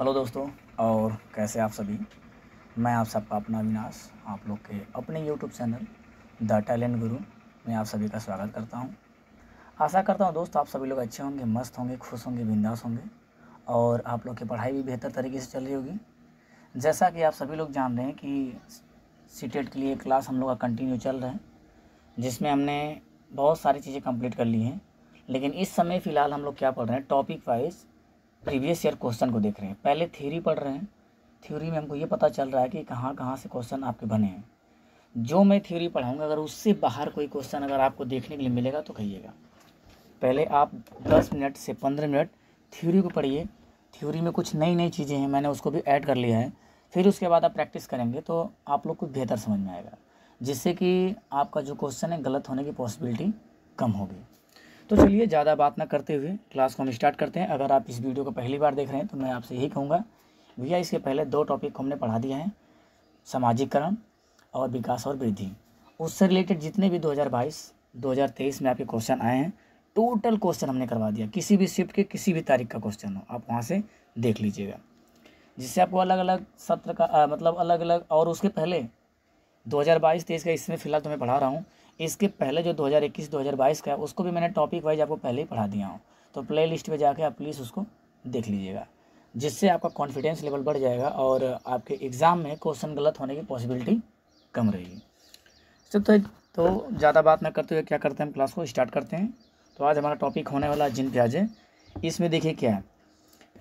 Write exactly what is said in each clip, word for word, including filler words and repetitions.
Hello दोस्तों, और कैसे आप सभी। मैं आप सबका अपना अविनाश आप लोग के अपने यूट्यूब चैनल द टैलेंट गुरु में आप सभी का स्वागत करता हूं। आशा करता हूं दोस्त आप सभी लोग अच्छे होंगे, मस्त होंगे, खुश होंगे, बिंदास होंगे और आप लोग की पढ़ाई भी बेहतर तरीके से चल रही होगी। जैसा कि आप सभी लोग जान रहे हैं कि सी टेट के लिए क्लास हम लोग का कंटिन्यू चल रहा है, जिसमें हमने बहुत सारी चीज़ें कम्प्लीट कर ली हैं। लेकिन इस समय फ़िलहाल हम लोग क्या पढ़ रहे हैं, topic wise previous year question को देख रहे हैं। पहले थ्योरी पढ़ रहे हैं। थ्योरी में हमको ये पता चल रहा है कि कहाँ कहाँ से क्वेश्चन आपके बने हैं। जो मैं थ्योरी पढ़ाऊँगा अगर उससे बाहर कोई क्वेश्चन अगर आपको देखने के लिए मिलेगा तो कहिएगा। पहले आप दस मिनट से पंद्रह मिनट थ्योरी को पढ़िए। थ्योरी में कुछ नई नई चीज़ें हैं, मैंने उसको भी ऐड कर लिया है। फिर उसके बाद आप प्रैक्टिस करेंगे तो आप लोग को बेहतर समझ में आएगा, जिससे कि आपका जो क्वेश्चन है गलत होने की पॉसिबिलिटी कम होगी। तो चलिए ज़्यादा बात ना करते हुए क्लास को हम स्टार्ट करते हैं। अगर आप इस वीडियो को पहली बार देख रहे हैं तो मैं आपसे यही कहूँगा भैया, इसके पहले दो टॉपिक हमने पढ़ा दिया है, सामाजिकरण और विकास और वृद्धि। उससे रिलेटेड जितने भी दो हज़ार बाईस दो हज़ार तेईस में आपके क्वेश्चन आए हैं, टोटल क्वेश्चन हमने करवा दिया। किसी भी शिफ्ट के किसी भी तारीख का क्वेश्चन हो आप वहाँ से देख लीजिएगा, जिससे आपको अलग अलग सत्र का आ, मतलब अलग अलग और उसके पहले दो हज़ार बाईस तेईस का इसमें फ़िलहाल तुम्हें पढ़ा रहा हूँ। इसके पहले जो दो हज़ार इक्कीस दो हज़ार बाईस का है उसको भी मैंने टॉपिक वाइज आपको पहले ही पढ़ा दिया हूँ। तो प्ले लिस्ट पर जाके आप प्लीज़ उसको देख लीजिएगा, जिससे आपका कॉन्फिडेंस लेवल बढ़ जाएगा और आपके एग्ज़ाम में क्वेश्चन गलत होने की पॉसिबिलिटी कम रहेगी। चल तो, तो ज़्यादा बात ना करते हुए क्या करते हैं, हम क्लास को स्टार्ट करते हैं। तो आज हमारा टॉपिक होने वाला जीन पियाजे। इसमें देखिए क्या है,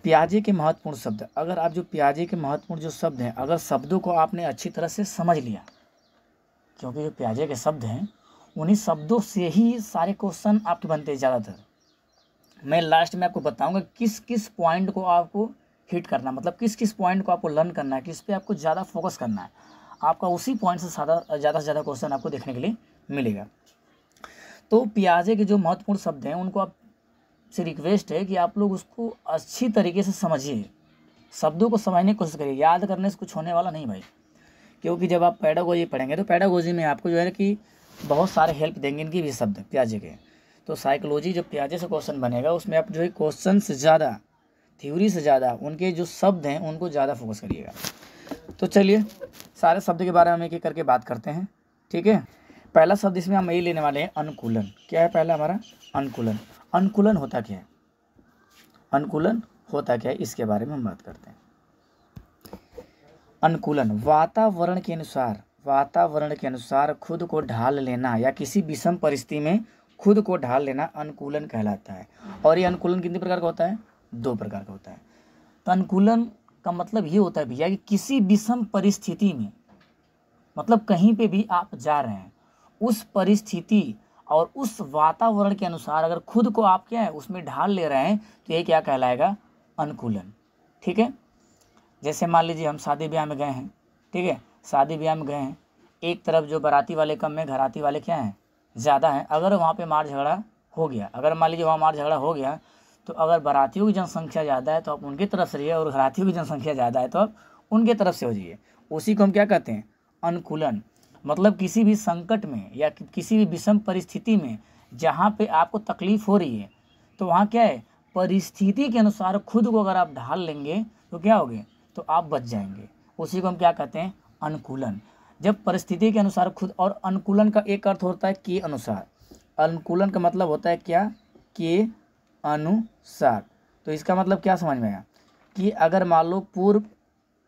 पियाजे के महत्वपूर्ण शब्द। अगर आप जो पियाजे के महत्वपूर्ण जो शब्द हैं, अगर शब्दों को आपने अच्छी तरह से समझ लिया, क्योंकि जो पियाजे के शब्द हैं उन्हीं शब्दों से ही सारे क्वेश्चन आपके बनते हैं ज़्यादातर। मैं लास्ट में आपको बताऊंगा किस किस पॉइंट को आपको हिट करना, मतलब किस किस पॉइंट को आपको लर्न करना है, किस पे आपको ज़्यादा फोकस करना है। आपका उसी पॉइंट से ज़्यादा ज़्यादा से ज़्यादा क्वेश्चन आपको देखने के लिए मिलेगा। तो पियाजे के जो महत्वपूर्ण शब्द हैं उनको आप से रिक्वेस्ट है कि आप लोग उसको अच्छी तरीके से समझिए, शब्दों को समझने की कोशिश करिए। याद करने से कुछ होने वाला नहीं भाई, क्योंकि जब आप पेडागोजी पढ़ेंगे तो पेडागोजी में आपको जो है कि बहुत सारे हेल्प देंगे इनकी भी शब्द पियाजे के। तो साइकोलॉजी जो पियाजे से क्वेश्चन बनेगा उसमें आप जो है क्वेश्चन से ज़्यादा, थ्योरी से ज़्यादा उनके जो शब्द हैं उनको ज़्यादा फोकस करिएगा। तो चलिए सारे शब्द के बारे में एक एक करके बात करते हैं, ठीक है। पहला शब्द इसमें हम यही लेने वाले हैं, अनुकूलन। क्या है पहला हमारा, अनुकूलन। अनुकूलन होता क्या है, अनुकूलन होता क्या है इसके बारे में हम बात करते हैं। अनुकूलन वातावरण के अनुसार, वातावरण के अनुसार खुद को ढाल लेना या किसी विषम परिस्थिति में खुद को ढाल लेना अनुकूलन कहलाता है। और ये अनुकूलन कितने प्रकार का होता है, दो प्रकार का होता है। तो अनुकूलन का मतलब ये होता है भैया कि किसी विषम परिस्थिति में, मतलब कहीं पे भी आप जा रहे हैं उस परिस्थिति और उस वातावरण के अनुसार अगर खुद को आप क्या है उसमें ढाल ले रहे हैं तो ये क्या कहलाएगा, अनुकूलन, ठीक है। जैसे मान लीजिए हम शादी ब्याह में गए हैं, ठीक है, शादी ब्याह में गए हैं, एक तरफ जो बाराती वाले कम है, घराती वाले क्या हैं, ज़्यादा हैं। अगर वहाँ पे मार झगड़ा हो गया, अगर मान लीजिए वहाँ मार झगड़ा हो गया तो अगर बारातियों की जनसंख्या ज़्यादा है तो आप उनकी तरफ से रहिए और घरातियों की जनसंख्या ज़्यादा है तो आप उनके तरफ से हो जाइए। उसी को हम क्या कहते हैं, अनुकूलन। मतलब किसी भी संकट में या कि, किसी भी विषम परिस्थिति में जहाँ पर आपको तकलीफ हो रही है तो वहाँ क्या है, परिस्थिति के अनुसार खुद को अगर आप ढाल लेंगे तो क्या होगे, तो आप बच जाएंगे। उसी को हम क्या कहते हैं, अनुकूलन। जब परिस्थिति के अनुसार खुद, और अनुकूलन का एक अर्थ होता है के अनुसार। अनुकूलन का मतलब होता है क्या, के अनुसार। तो इसका मतलब क्या समझ में आया कि अगर मान लो पूर्व,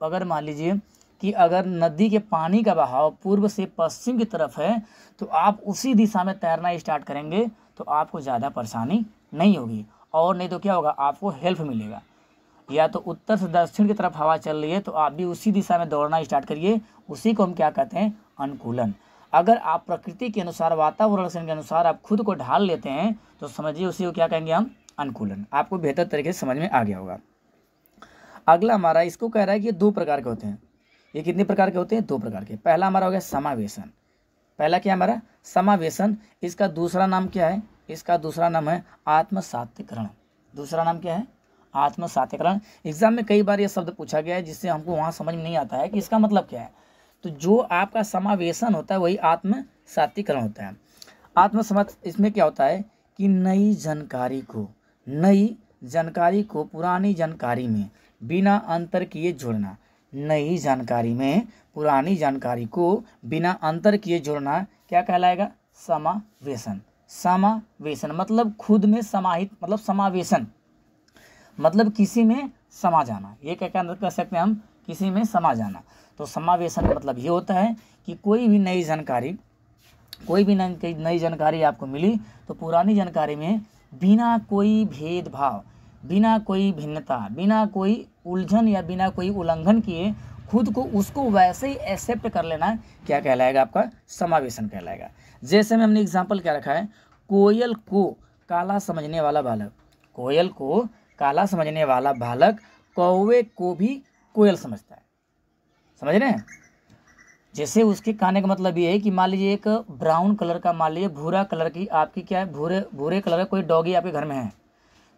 अगर मान लीजिए कि अगर नदी के पानी का बहाव पूर्व से पश्चिम की तरफ है तो आप उसी दिशा में तैरना स्टार्ट करेंगे तो आपको ज़्यादा परेशानी नहीं होगी, और नहीं तो क्या होगा, आपको हेल्प मिलेगा। या तो उत्तर से दक्षिण की तरफ हवा चल रही है तो आप भी उसी दिशा में दौड़ना स्टार्ट करिए। उसी को हम क्या कहते हैं, अनुकूलन। अगर आप प्रकृति के अनुसार, वातावरण के अनुसार आप खुद को ढाल लेते हैं तो समझिए उसी को क्या कहेंगे हम, अनुकूलन। आपको बेहतर तरीके से समझ में आ गया होगा। अगला हमारा, इसको कह रहा है कि ये दो प्रकार के होते हैं। ये कितने प्रकार के होते हैं, दो प्रकार के। पहला हमारा हो गया समावेशन। पहला क्या हमारा, समावेशन। इसका दूसरा नाम क्या है, इसका दूसरा नाम है आत्मसात्यकरण। दूसरा नाम क्या है, आत्मसात्यकरण। एग्जाम में कई बार ये शब्द पूछा गया है, जिससे हमको वहाँ समझ में नहीं आता है कि इसका मतलब क्या है। तो जो आपका समावेशन होता है वही आत्मसात्यकरण होता है। आत्मसम इसमें क्या होता है कि नई जानकारी को, नई जानकारी को पुरानी जानकारी में बिना अंतर किए जोड़ना। नई जानकारी में पुरानी जानकारी को बिना अंतर किए जोड़ना क्या कहलाएगा? समावेशन। समावेशन मतलब खुद में समाहित, मतलब समावेशन मतलब किसी में समा जाना। ये क्या क्या कह सकते हैं हम, किसी में समा जाना। तो समावेशन मतलब ये होता है कि कोई भी नई जानकारी कोई भी नई जानकारी आपको मिली तो पुरानी जानकारी में बिना कोई भेदभाव, बिना कोई भिन्नता, बिना कोई उलझन या बिना कोई उल्लंघन किए खुद को उसको वैसे ही एक्सेप्ट कर लेना क्या कहलाएगा? आपका समावेशन कहलाएगा। जैसे में हमने एग्जाम्पल क्या रखा है, कोयल को काला समझने वाला बालक, कोयल को काला समझने वाला बालक कौवे को भी कोयल समझता है। समझ रहे हैं? जैसे उसके कहने का मतलब ये है कि मान लीजिए एक ब्राउन कलर का, मान लीजिए भूरा कलर की आपकी क्या है, भूरे भूरे कलर का कोई डॉगी आपके घर में है,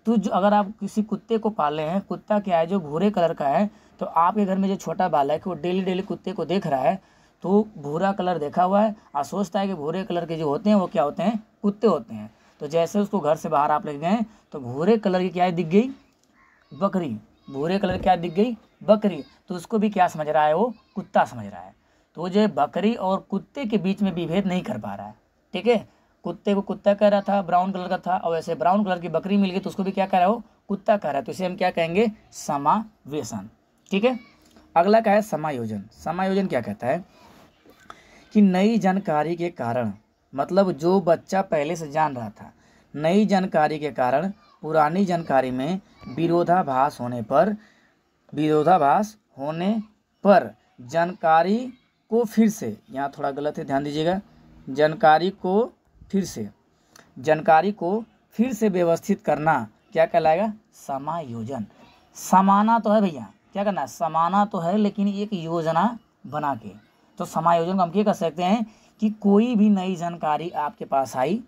तो जो अगर आप किसी कुत्ते को पाले हैं, कुत्ता क्या है जो भूरे कलर का है, तो आपके घर में जो छोटा बालक है वो डेली डेली कुत्ते को देख रहा है तो भूरा कलर देखा हुआ है और सोचता है कि भूरे कलर के जो होते हैं वो क्या होते हैं, कुत्ते होते हैं। तो जैसे उसको घर से बाहर आप ले गए तो भूरे कलर की क्या दिख गई, बकरी, भूरे कलर की क्या दिख गई, बकरी। तो उसको भी क्या समझ रहा है, वो कुत्ता समझ रहा है। तो जो बकरी और कुत्ते के बीच में विभेद नहीं कर पा रहा है। ठीक है, कुत्ते को कुत्ता कह रहा था, ब्राउन कलर का था, और ऐसे ब्राउन कलर की बकरी मिल गई तो उसको भी क्या कह रहा है, वो कुत्ता कह रहा है। तो इसे हम क्या कहेंगे, समावेशन। ठीक है, अगला क्या है, समायोजन। समायोजन क्या कहता है कि नई जानकारी के कारण, मतलब जो बच्चा पहले से जान रहा था, नई जानकारी के कारण पुरानी जानकारी में विरोधाभास होने पर विरोधाभास होने पर जानकारी को फिर से, यहाँ थोड़ा गलत है ध्यान दीजिएगा, जानकारी को फिर से जानकारी को फिर से व्यवस्थित करना क्या कहलाएगा, समायोजन। समाना तो है भैया, क्या करना है, समाना तो है, लेकिन एक योजना बना के। तो समायोजन को हम क्या कर सकते हैं कि कोई भी नई जानकारी आपके पास आई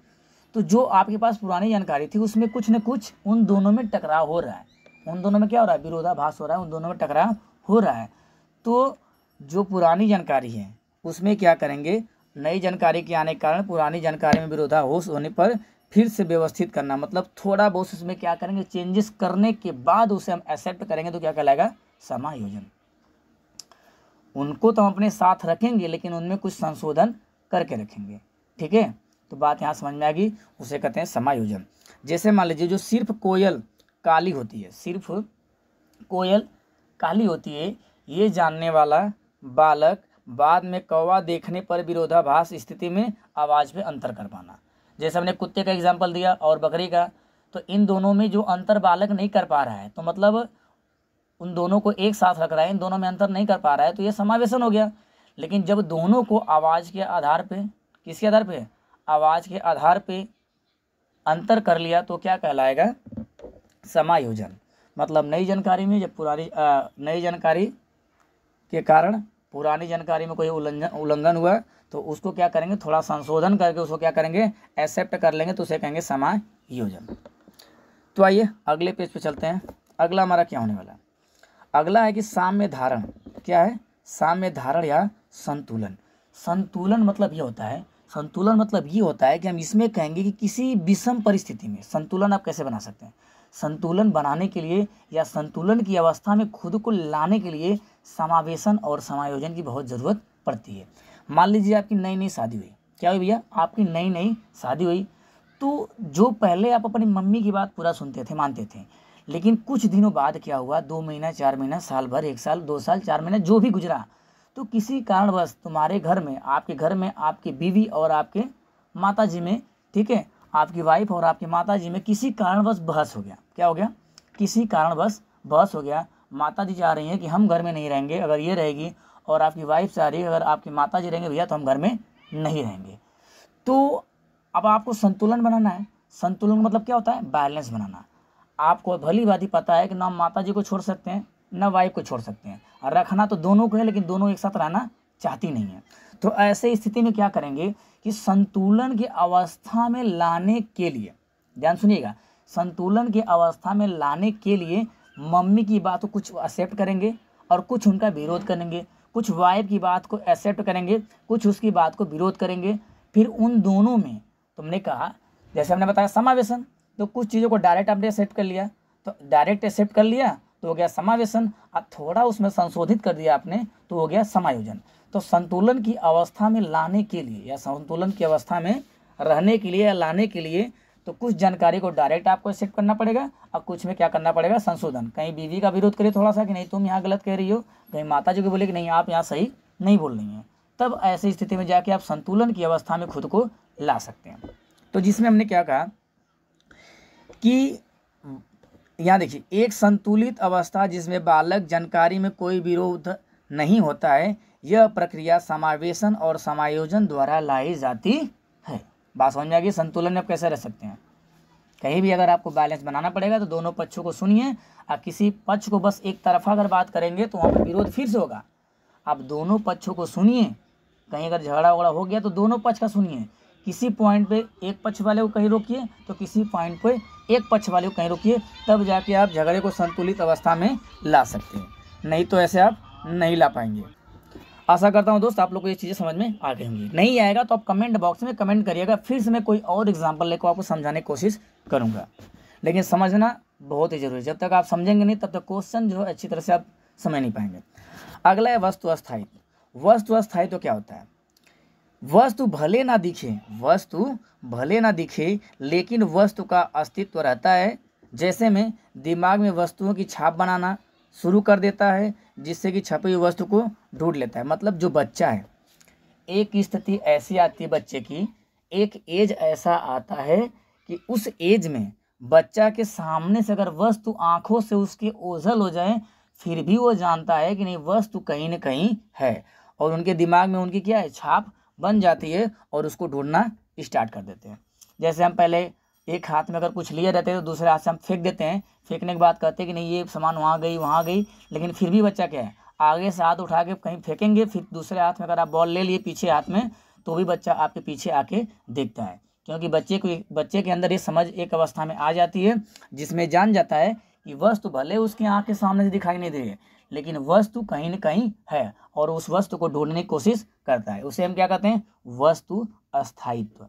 तो जो आपके पास पुरानी जानकारी थी उसमें कुछ न कुछ उन दोनों में टकराव हो रहा है, उन दोनों में क्या हो रहा है, विरोधाभास हो रहा है, उन दोनों में टकराव हो रहा है। तो जो पुरानी जानकारी है उसमें क्या करेंगे, नई जानकारी के आने के कारण पुरानी जानकारी में विरोधाभास होने पर फिर से व्यवस्थित करना, मतलब थोड़ा बहुत इसमें क्या करेंगे, चेंजेस करने के बाद उसे हम एक्सेप्ट करेंगे तो क्या कहलाएगा, समायोजन। उनको तो हम अपने साथ रखेंगे लेकिन उनमें कुछ संशोधन करके रखेंगे। ठीक है, तो बात यहाँ समझ में आ गई, उसे कहते हैं समायोजन। जैसे मान लीजिए जो सिर्फ कोयल काली होती है, सिर्फ कोयल काली होती है ये जानने वाला बालक बाद में कौवा देखने पर विरोधाभास स्थिति में आवाज़ में अंतर कर पाना। जैसे हमने कुत्ते का एग्जाम्पल दिया और बकरी का, तो इन दोनों में जो अंतर बालक नहीं कर पा रहा है, तो मतलब उन दोनों को एक साथ रख रहा है, इन दोनों में अंतर नहीं कर पा रहा है, तो ये समावेशन हो गया। लेकिन जब दोनों को आवाज़ के आधार पे, किसके आधार पे, आवाज़ के आधार पे अंतर कर लिया तो क्या कहलाएगा, समायोजन। मतलब नई जानकारी में जब पुरानी नई जानकारी के कारण पुरानी जानकारी में कोई उल्लंघन उल्लंघन हुआ तो उसको क्या करेंगे, थोड़ा संशोधन करके उसको क्या करेंगे, एक्सेप्ट कर लेंगे तो उसे कहेंगे समायोजन। तो आइए अगले पेज पे चलते हैं। अगला हमारा क्या होने वाला है, अगला है कि साम्य धारण। क्या है, साम्य धारण या संतुलन। संतुलन मतलब ये होता है, संतुलन मतलब ये होता है कि हम इसमें कहेंगे कि किसी विषम परिस्थिति में संतुलन आप कैसे बना सकते हैं। संतुलन बनाने के लिए या संतुलन की अवस्था में खुद को लाने के लिए समावेशन और समायोजन की बहुत ज़रूरत पड़ती है। मान लीजिए आपकी नई नई शादी हुई, क्या हुई भैया, आपकी नई नई शादी हुई, तो जो पहले आप अपनी मम्मी की बात पूरा सुनते थे, मानते थे, लेकिन कुछ दिनों बाद क्या हुआ, दो महीना, चार महीना, साल भर, एक साल, दो साल, चार महीना, जो भी गुजरा, तो किसी कारणवश तुम्हारे घर में, आपके घर में आपके बीवी और आपके माता जी में, ठीक है, आपकी वाइफ और आपकी माता जी में किसी कारणवश बहस हो गया। क्या हो गया, किसी कारणवश बहस हो गया। माता जी चाह रही हैं कि हम घर में नहीं रहेंगे अगर ये रहेगी, और आपकी वाइफ चाह रही है अगर आपकी माता जी रहेंगे भैया तो हम घर में नहीं रहेंगे। तो अब आपको संतुलन बनाना है। संतुलन मतलब क्या होता है, बैलेंस बनाना। आपको भली भांति पता है कि ना माता जी को छोड़ सकते हैं ना वाइफ को छोड़ सकते हैं, और रखना तो दोनों को है लेकिन दोनों एक साथ रहना चाहती नहीं है। तो ऐसे स्थिति में क्या करेंगे कि संतुलन की अवस्था में लाने के लिए, ध्यान सुनिएगा, संतुलन की अवस्था में लाने के लिए मम्मी की बात को कुछ एक्सेप्ट करेंगे और कुछ उनका विरोध करेंगे, कुछ वाइफ की बात को एक्सेप्ट करेंगे, कुछ उसकी बात को विरोध करेंगे। फिर उन दोनों में तुमने कहा, जैसे हमने बताया समावेशन, तो कुछ चीज़ों को डायरेक्ट आपने एक्सेप्ट कर लिया, तो डायरेक्ट एक्सेप्ट कर लिया तो हो गया समावेशन, और थोड़ा उसमें संशोधित कर दिया आपने तो हो गया समायोजन। तो संतुलन की अवस्था में लाने के लिए या संतुलन की अवस्था में रहने के लिए या लाने के लिए तो कुछ जानकारी को डायरेक्ट आपको एक्सेप्ट करना पड़ेगा और कुछ में क्या करना पड़ेगा, संशोधन। कहीं बीवी का विरोध करे थोड़ा सा कि नहीं तुम यहाँ गलत कह रही हो, कहीं माता जी को बोले कि नहीं आप यहाँ सही नहीं बोल रही हैं, तब ऐसी स्थिति में जाके आप संतुलन की अवस्था में खुद को ला सकते हैं। तो जिसमें हमने क्या कहा कि यहाँ देखिए, एक संतुलित अवस्था जिसमें बालक जानकारी में कोई विरोध नहीं होता है, यह प्रक्रिया समावेशन और समायोजन द्वारा लाई जाती है। बात समझ में आ गई, संतुलन में आप कैसे रह सकते हैं। कहीं भी अगर आपको बैलेंस बनाना पड़ेगा तो दोनों पक्षों को सुनिए, और किसी पक्ष को बस एक तरफा अगर बात करेंगे तो वहाँ पर विरोध फिर से होगा। आप दोनों पक्षों को सुनिए, कहीं अगर झगड़ा वगड़ा हो गया तो दोनों पक्ष का सुनिए, किसी पॉइंट पे एक पक्ष वाले को कहीं रोकिए तो किसी पॉइंट पे एक पक्ष वाले को कहीं रोकिए, तब जाके आप झगड़े को संतुलित अवस्था में ला सकते हैं, नहीं तो ऐसे आप नहीं ला पाएंगे। आशा करता हूं दोस्त आप लोग को ये चीज़ें समझ में आ गई होंगी। नहीं आएगा तो आप कमेंट बॉक्स में कमेंट करिएगा, फिर से मैं कोई और एग्जाम्पल लेकर आपको समझाने की कोशिश करूँगा। लेकिन समझना बहुत ही जरूरी है, जब तक आप समझेंगे नहीं तब तक क्वेश्चन जो है अच्छी तरह से आप समझ नहीं पाएंगे। अगला है वस्तु अस्थायित्व। वस्तु अस्थायित्व क्या होता है? वस्तु भले ना दिखे, वस्तु भले ना दिखे लेकिन वस्तु का अस्तित्व रहता है। जैसे में दिमाग में वस्तुओं की छाप बनाना शुरू कर देता है, जिससे कि छपी हुई वस्तु को ढूंढ लेता है। मतलब जो बच्चा है, एक स्थिति ऐसी आती है बच्चे की, एक एज ऐसा आता है कि उस एज में बच्चा के सामने से अगर वस्तु आँखों से उसके ओझल हो जाए फिर भी वो जानता है कि नहीं वस्तु कहीं न कहीं है, और उनके दिमाग में उनकी क्या है, छाप बन जाती है और उसको ढूंढना स्टार्ट कर देते हैं। जैसे हम पहले एक हाथ में अगर कुछ लिए रहते हैं तो दूसरे हाथ से हम फेंक देते हैं, फेंकने के बाद कहते हैं कि नहीं ये सामान वहाँ गई वहाँ गई, लेकिन फिर भी बच्चा क्या है, आगे से हाथ उठा के कहीं फेंकेंगे, फिर दूसरे हाथ में अगर आप बॉल ले लिए पीछे हाथ में तो भी बच्चा आपके पीछे आके देखता है, क्योंकि बच्चे को बच्चे के अंदर ये समझ एक अवस्था में आ जाती है जिसमें जान जाता है कि वस्तु भले उसकी आँख के सामने से दिखाई नहीं दे लेकिन वस्तु कहीं न कहीं है, और उस वस्तु को ढूंढने की कोशिश करता है। उसे हम क्या कहते हैं, वस्तु अस्थायित्व।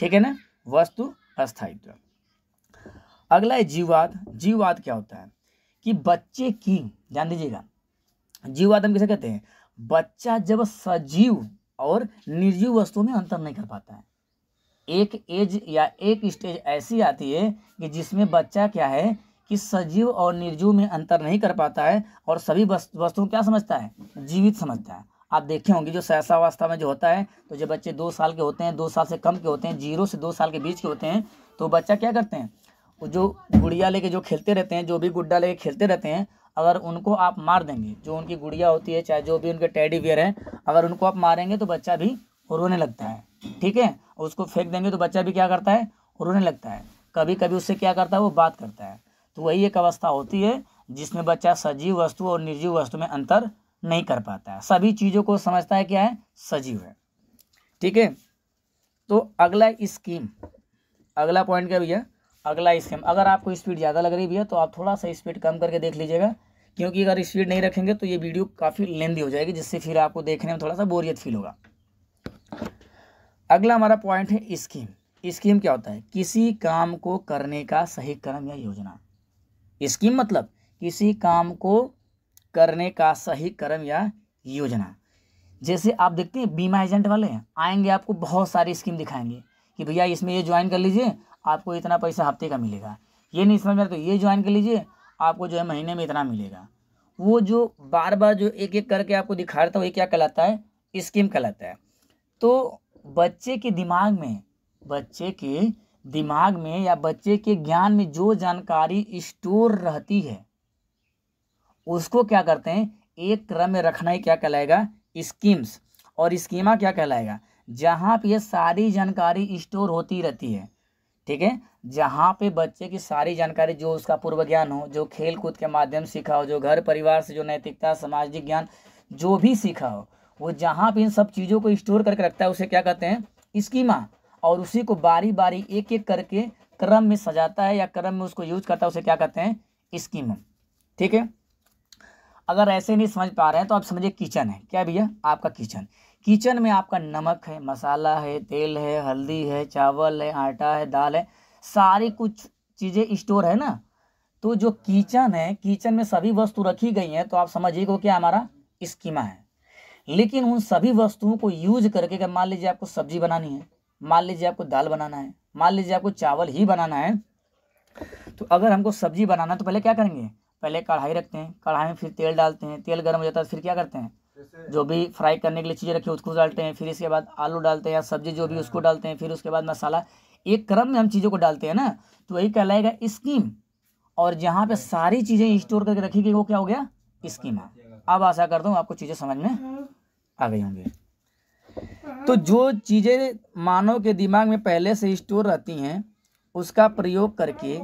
ठीक है ना, वस्तु अस्थायित्व। अगला है जीववाद। जीववाद क्या होता है कि बच्चे की, ध्यान दीजिएगा, जीववाद हम किसे कहते हैं, बच्चा जब सजीव और निर्जीव वस्तुओं में अंतर नहीं कर पाता है। एक एज या एक स्टेज ऐसी आती है कि जिसमें बच्चा क्या है कि सजीव और निर्जीव में अंतर नहीं कर पाता है और सभी वस्तुओं क्या समझता है, जीवित समझता है। आप देखे होंगे जो शैशवावस्था में जो होता है, तो जब बच्चे दो साल के होते हैं, दो साल से कम के होते हैं, जीरो से दो साल के बीच के होते हैं, तो बच्चा क्या करते हैं, जो गुड़िया लेके जो खेलते रहते हैं, जो भी गुड्डा लेके खेलते रहते हैं, अगर उनको आप मार देंगे, जो उनकी गुड़िया होती है चाहे जो भी उनके टेडी बियर है, अगर उनको आप मारेंगे तो बच्चा भी रोने लगता है। ठीक है, उसको फेंक देंगे तो बच्चा भी क्या करता है, रोने लगता है, कभी कभी उससे क्या करता है, वो बात करता है। तो वही एक अवस्था होती है जिसमें बच्चा सजीव वस्तु और निर्जीव वस्तु में अंतर नहीं कर पाता है, सभी चीज़ों को समझता है क्या है, सजीव है। ठीक है, तो अगला स्कीम, अगला पॉइंट क्या भैया, अगला स्कीम। अगर आपको स्पीड ज़्यादा लग रही भैया तो आप थोड़ा सा स्पीड कम करके देख लीजिएगा, क्योंकि अगर स्पीड नहीं रखेंगे तो ये वीडियो काफ़ी लेंदी हो जाएगी, जिससे फिर आपको देखने में थोड़ा सा बोरियत फील होगा। अगला हमारा पॉइंट है स्कीम। स्कीम क्या होता है, किसी काम को करने का सही क्रम या योजना। स्कीम मतलब किसी काम को करने का सही क्रम या योजना। जैसे आप देखते हैं बीमा एजेंट वाले आएंगे आपको बहुत सारी स्कीम दिखाएंगे कि भैया इसमें ये ज्वाइन कर लीजिए आपको इतना पैसा हफ्ते का मिलेगा, ये नहीं समझ में तो ये ज्वाइन कर लीजिए आपको जो है महीने में इतना मिलेगा। वो जो बार बार जो एक एक करके आपको दिखा रहा था, वही क्या कहलाता है, स्कीम कहलाता है। तो बच्चे के दिमाग में बच्चे के दिमाग में या बच्चे के ज्ञान में जो जानकारी स्टोर रहती है उसको क्या करते हैं, एक क्रम में रखना ही क्या कहलाएगा, स्कीम्स। और स्कीमा क्या कहलाएगा, जहाँ पे ये सारी जानकारी स्टोर होती रहती है। ठीक है, जहाँ पे बच्चे की सारी जानकारी जो उसका पूर्व ज्ञान हो, जो खेल कूद के माध्यम सीखा हो, जो घर परिवार से जो नैतिकता सामाजिक ज्ञान जो भी सीखा हो, वो जहाँ पे इन सब चीज़ों को स्टोर करके रखता है उसे क्या कहते हैं, स्कीमा। और उसी को बारी बारी एक एक करके क्रम में सजाता है या क्रम में उसको यूज करता है, उसे क्या कहते हैं, स्कीम। ठीक है, अगर ऐसे नहीं समझ पा रहे हैं तो आप समझिए किचन है। क्या भैया, आपका किचन, किचन में आपका नमक है, मसाला है, तेल है, हल्दी है, चावल है, आटा है, दाल है, सारी कुछ चीज़ें स्टोर है ना। तो जो किचन है, किचन में सभी वस्तु रखी गई हैं, तो आप समझिए को क्या हमारा स्कीमा है। लेकिन उन सभी वस्तुओं को यूज करके, अगर मान लीजिए आपको सब्जी बनानी है, मान लीजिए आपको दाल बनाना है, मान लीजिए आपको चावल ही बनाना है, तो अगर हमको सब्जी बनाना है तो पहले क्या करेंगे, पहले कढ़ाई रखते हैं, कढ़ाई में फिर तेल डालते हैं, तेल गर्म हो जाता है, फिर क्या करते हैं, जो भी फ्राई करने के लिए चीज़ें रखी उसको डालते हैं, फिर इसके बाद आलू डालते हैं या सब्जी जो भी उसको डालते हैं, फिर उसके बाद मसाला, एक क्रम में हम चीज़ों को डालते हैं ना, तो वही कहलाएगा स्कीम। और जहाँ पे सारी चीज़ें स्टोर करके रखी गई वो क्या हो गया, स्कीमा। अब आशा करता हूँ आपको चीज़ें समझ में आ गई होंगी। तो जो चीज़ें मानव के दिमाग में पहले से स्टोर रहती हैं उसका प्रयोग करके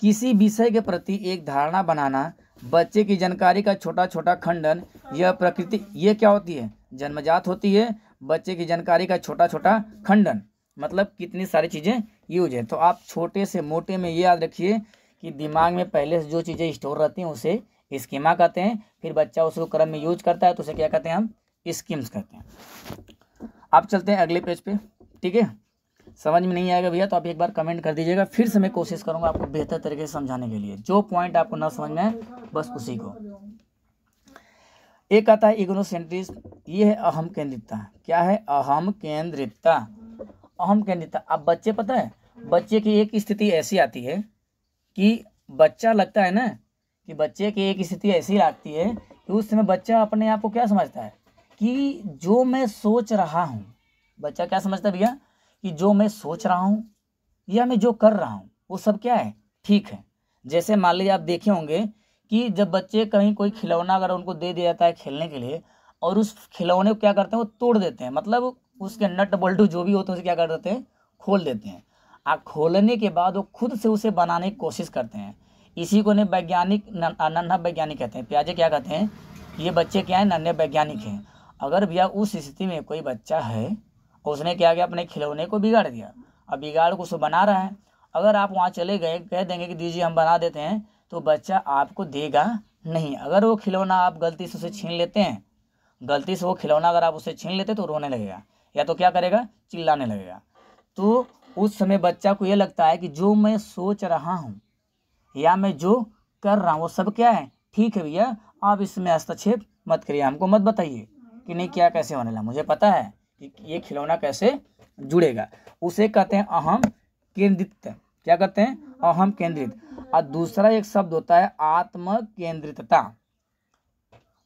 किसी विषय के प्रति एक धारणा बनाना, बच्चे की जानकारी का छोटा छोटा खंडन, यह प्रकृति, ये क्या होती है, जन्मजात होती है। बच्चे की जानकारी का छोटा छोटा खंडन मतलब कितनी सारी चीज़ें यूज है। तो आप छोटे से मोटे में ये याद रखिए कि दिमाग में पहले से जो चीज़ें स्टोर रहती हैं उसे स्कीमा कहते हैं, फिर बच्चा उसको क्रम में यूज करता है तो उसे क्या कहते हैं, हम स्कीम्स कहते हैं। आप चलते हैं अगले पेज पे, ठीक है। समझ में नहीं आएगा भैया तो आप एक बार कमेंट कर दीजिएगा, फिर से मैं कोशिश करूँगा आपको बेहतर तरीके से समझाने के लिए। जो पॉइंट आपको ना समझ में आए बस उसी को। एक आता है इग्नोसेंट्रिज्म, ये है अहम केंद्रितता। क्या है, अहम केंद्रितता। अहम केंद्रितता, अब बच्चे, पता है बच्चे की एक स्थिति ऐसी आती है कि बच्चा, लगता है ना कि बच्चे की एक स्थिति ऐसी आती है कि उस समय बच्चा अपने आप को क्या समझता है कि जो मैं सोच रहा हूँ, बच्चा क्या समझता है भैया कि जो मैं सोच रहा हूँ या मैं जो कर रहा हूँ वो सब क्या है, ठीक है। जैसे मान लीजिए आप देखे होंगे कि जब बच्चे कहीं कोई खिलौना अगर उनको दे दिया जाता है खेलने के लिए और उस खिलौने को क्या करते हैं, वो तोड़ देते हैं, मतलब उसके नट बल्टू जो भी होते हैं उसे क्या कर देते हैं, खोल देते हैं। आप खोलने के बाद वो खुद से उसे बनाने की कोशिश करते हैं। इसी को ने वैज्ञानिक, नन्हा वैज्ञानिक कहते हैं, पियाजे क्या कहते हैं, ये बच्चे क्या हैं, नन्हे वैज्ञानिक हैं। अगर भैया उस स्थिति में कोई बच्चा है, उसने क्या किया, अपने खिलौने को बिगाड़ दिया, अब बिगाड़ को उसे बना रहा है, अगर आप वहाँ चले गए कह देंगे कि दीजिए हम बना देते हैं, तो बच्चा आपको देगा नहीं। अगर वो खिलौना आप गलती से उसे छीन लेते हैं, गलती से वो खिलौना अगर आप उसे छीन लेते तो रोने लगेगा या तो क्या करेगा, चिल्लाने लगेगा। तो उस समय बच्चा को ये लगता है कि जो मैं सोच रहा हूँ या मैं जो कर रहा हूँ वो सब क्या है, ठीक है भैया, आप इसमें हस्तक्षेप मत करिए, हमको मत बताइए कि नहीं क्या कैसे होने लगा, मुझे पता है कि ये खिलौना कैसे जुड़ेगा। उसे कहते हैं अहम केंद्रित। क्या कहते हैं, अहम केंद्रित। और दूसरा एक शब्द होता है आत्म केंद्रितता।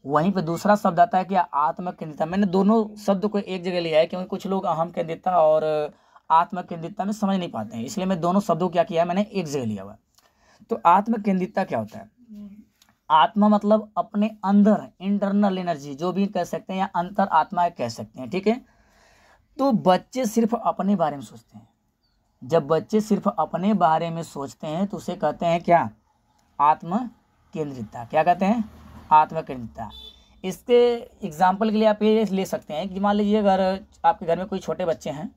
वहीं पे दूसरा शब्द आता है कि आत्म केंद्रितता। मैंने दोनों शब्द को एक जगह लिया है क्योंकि कुछ लोग अहम केंद्रितता और आत्म केंद्रितता में समझ नहीं पाते हैं, इसलिए मैं दोनों शब्दों को क्या किया है, मैंने एक जगह लिया हुआ। तो आत्म केंद्रितता क्या होता है, आत्मा मतलब अपने अंदर, इंटरनल एनर्जी जो भी कह सकते हैं या अंतर आत्मा कह सकते हैं, ठीक है। तो बच्चे सिर्फ अपने बारे में सोचते हैं। जब बच्चे सिर्फ अपने बारे में सोचते हैं तो उसे कहते हैं क्या, आत्म केंद्रितता। क्या कहते हैं, आत्म केंद्रितता। इसके एग्जाम्पल के लिए आप ये ले सकते हैं कि मान लीजिए अगर आपके घर में कोई छोटे बच्चे हैं,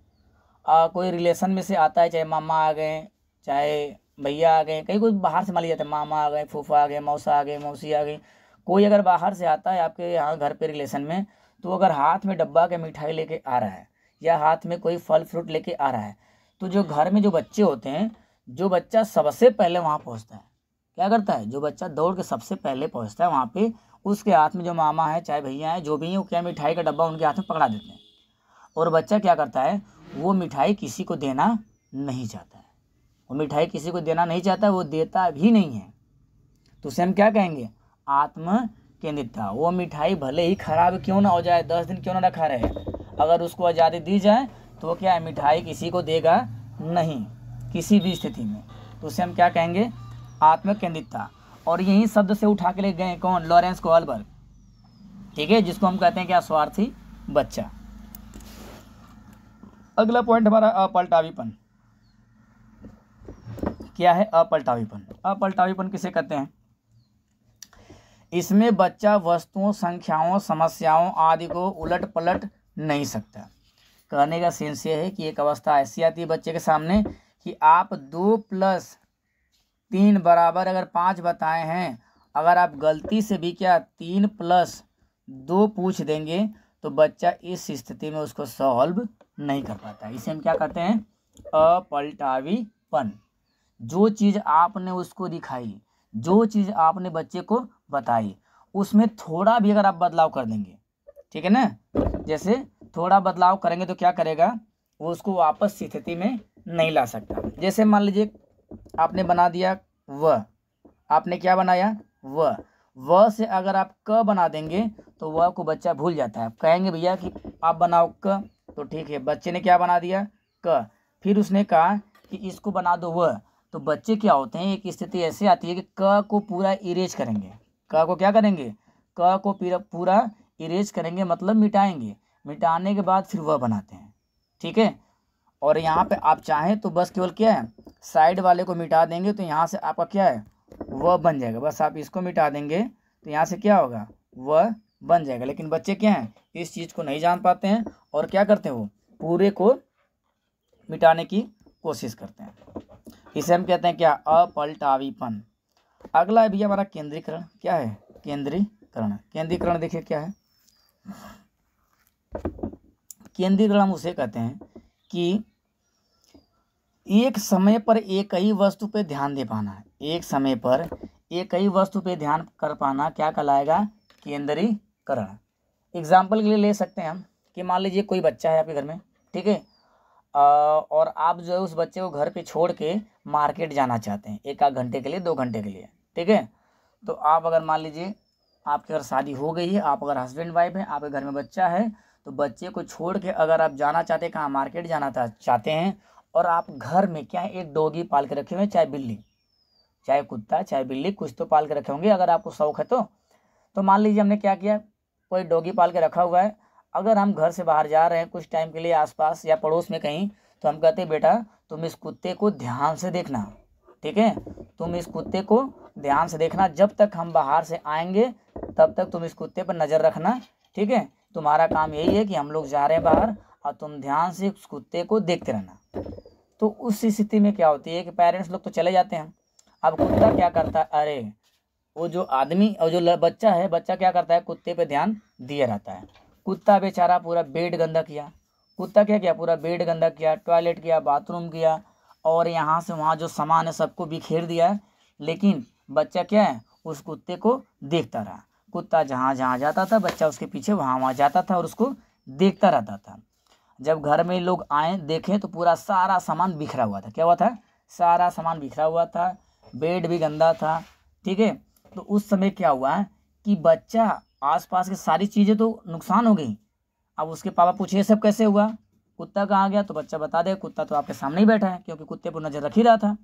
आ, कोई रिलेशन में से आता है, चाहे मामा आ गए, चाहे भैया आ गए, कहीं कोई बाहर से मान लिया जाता है, मामा आ गए, फूफा आ गए, मौसा आ गए, मौसी आ गई, कोई अगर बाहर से आता है आपके यहाँ घर पे रिलेशन में, तो अगर हाथ में डब्बा के मिठाई लेके आ रहा है या हाथ में कोई फल फ्रूट लेके आ रहा है, तो जो घर में जो बच्चे होते हैं, जो बच्चा सबसे पहले वहाँ पहुँचता है, क्या करता है, जो बच्चा दौड़ के सबसे पहले पहुँचता है वहाँ पे, उसके हाथ में जो मामा है चाहे भैया हैं जो भी हैं, वो क्या मिठाई का डब्बा उनके हाथ में पकड़ा देते हैं और बच्चा क्या करता है, वो मिठाई किसी को देना नहीं चाहता है, वो मिठाई किसी को देना नहीं चाहता, वो देता भी नहीं है। तो उसे हम क्या कहेंगे, आत्म केंद्रितता। वो मिठाई भले ही खराब क्यों ना हो जाए, दस दिन क्यों ना रखा रहे, अगर उसको आज़ादी दी जाए तो वो क्या है, मिठाई किसी को देगा नहीं किसी भी स्थिति में। तो उसे हम क्या कहेंगे, आत्म केंद्रितता। और यही शब्द से उठा के ले गए कौन, लॉरेंस कोहलबर्ग, ठीक है, जिसको हम कहते हैं क्या, स्वार्थी बच्चा। अगला पॉइंट हमारा अपलटावीपन। क्या है अपलटावीपन, अपलटावीपन किसे कहते हैं। इसमें बच्चा वस्तुओं, संख्याओं, समस्याओं आदि को उलट पलट नहीं सकता। कहने का सेंस ये है कि एक अवस्था ऐसी आती है बच्चे के सामने कि आप दो प्लस तीन बराबर अगर पाँच बताए हैं, अगर आप गलती से भी क्या तीन प्लस दो पूछ देंगे तो बच्चा इस स्थिति में उसको सॉल्व नहीं कर पाता। इसे हम क्या कहते हैं, अपलटावीपन। जो चीज़ आपने उसको दिखाई, जो चीज़ आपने बच्चे को बताई उसमें थोड़ा भी अगर आप बदलाव कर देंगे, ठीक है ना, जैसे थोड़ा बदलाव करेंगे तो क्या करेगा वो उसको वापस स्थिति में नहीं ला सकता। जैसे मान लीजिए आपने बना दिया व, आपने क्या बनाया व, व से अगर आप क बना देंगे तो वह को बच्चा भूल जाता है। कहेंगे भैया कि आप बनाओ क, तो ठीक है बच्चे ने क्या बना दिया क, फिर उसने कहा कि इसको बना दो व, तो बच्चे क्या होते हैं एक स्थिति ऐसे आती है कि क को पूरा इरेज करेंगे, क को क्या करेंगे क को पूरा इरेज करेंगे मतलब मिटाएंगे, मिटाने के बाद फिर वह बनाते हैं, ठीक है। और यहाँ पे आप चाहें तो बस केवल क्या है साइड वाले को मिटा देंगे तो यहाँ से आपका क्या है वह बन जाएगा, बस आप इसको मिटा देंगे तो यहाँ से क्या होगा वह बन जाएगा। लेकिन बच्चे क्या हैं इस चीज़ को नहीं जान पाते हैं और क्या करते हैं वो पूरे को मिटाने की कोशिश करते हैं, इसे हम कहते हैं क्या अपलटावीपन। अगला भी हमारा केंद्रीकरण, क्या है केंद्रीकरण। केंद्रीकरण देखिए क्या है केंद्रीकरण, हम उसे कहते हैं कि एक समय पर एक ही वस्तु पे ध्यान दे पाना, एक समय पर एक ही वस्तु पे ध्यान कर पाना क्या कहलाएगा केंद्रीकरण। एग्जाम्पल के लिए ले सकते हैं हम कि मान लीजिए कोई बच्चा है आपके घर में, ठीक है, और आप जो है उस बच्चे को घर पे छोड़ के मार्केट जाना चाहते हैं एक आध घंटे के लिए, दो घंटे के लिए, ठीक है। तो आप अगर मान लीजिए आपके घर शादी हो गई है, आप अगर हस्बैंड वाइफ हैं, आपके घर में बच्चा है, तो बच्चे को छोड़ के अगर आप जाना चाहते हैं कहाँ मार्केट जाना चाहते हैं और आप घर में क्या है एक डॉगी पाल के रखे हुए हैं, चाहे बिल्ली चाहे कुत्ता चाहे बिल्ली कुछ तो पाल के रखे होंगे अगर आपको शौक है तो तो मान लीजिए हमने क्या किया कोई डॉगी पाल के रखा हुआ है। अगर हम घर से बाहर जा रहे हैं कुछ टाइम के लिए आसपास या पड़ोस में कहीं तो हम कहते हैं बेटा तुम इस कुत्ते को ध्यान से देखना, ठीक है, तुम इस कुत्ते को ध्यान से देखना, जब तक हम बाहर से आएंगे तब तक तुम इस कुत्ते पर नज़र रखना, ठीक है, तुम्हारा काम यही है कि हम लोग जा रहे हैं बाहर और तुम ध्यान से उस कुत्ते को देखते रहना। तो उस स्थिति में क्या होती है कि पेरेंट्स लोग तो चले जाते हैं, अब कुत्ता क्या करता है अरे वो जो आदमी और जो बच्चा है बच्चा क्या करता है कुत्ते पे ध्यान दिया रहता है। कुत्ता बेचारा पूरा बेड गंदा किया, कुत्ता क्या किया पूरा बेड गंदा किया, टॉयलेट किया, बाथरूम किया और यहाँ से वहाँ जो सामान है सबको बिखेर दिया, लेकिन बच्चा क्या है उस कुत्ते को देखता रहा। कुत्ता जहाँ जहाँ जाता था बच्चा उसके पीछे वहाँ वहाँ जाता था और उसको देखता रहता था। जब घर में लोग आए देखें तो पूरा सारा सामान बिखरा हुआ था, क्या हुआ था सारा सामान बिखरा हुआ था, बेड भी गंदा था, ठीक है। तो उस समय क्या हुआ कि बच्चा आसपास की सारी चीज़ें तो नुकसान हो गई, अब उसके पापा पूछे सब कैसे हुआ कुत्ता कहाँ गया, तो बच्चा बता दे कुत्ता तो आपके सामने ही बैठा है क्योंकि कुत्ते पर नज़र रख ही रहा था।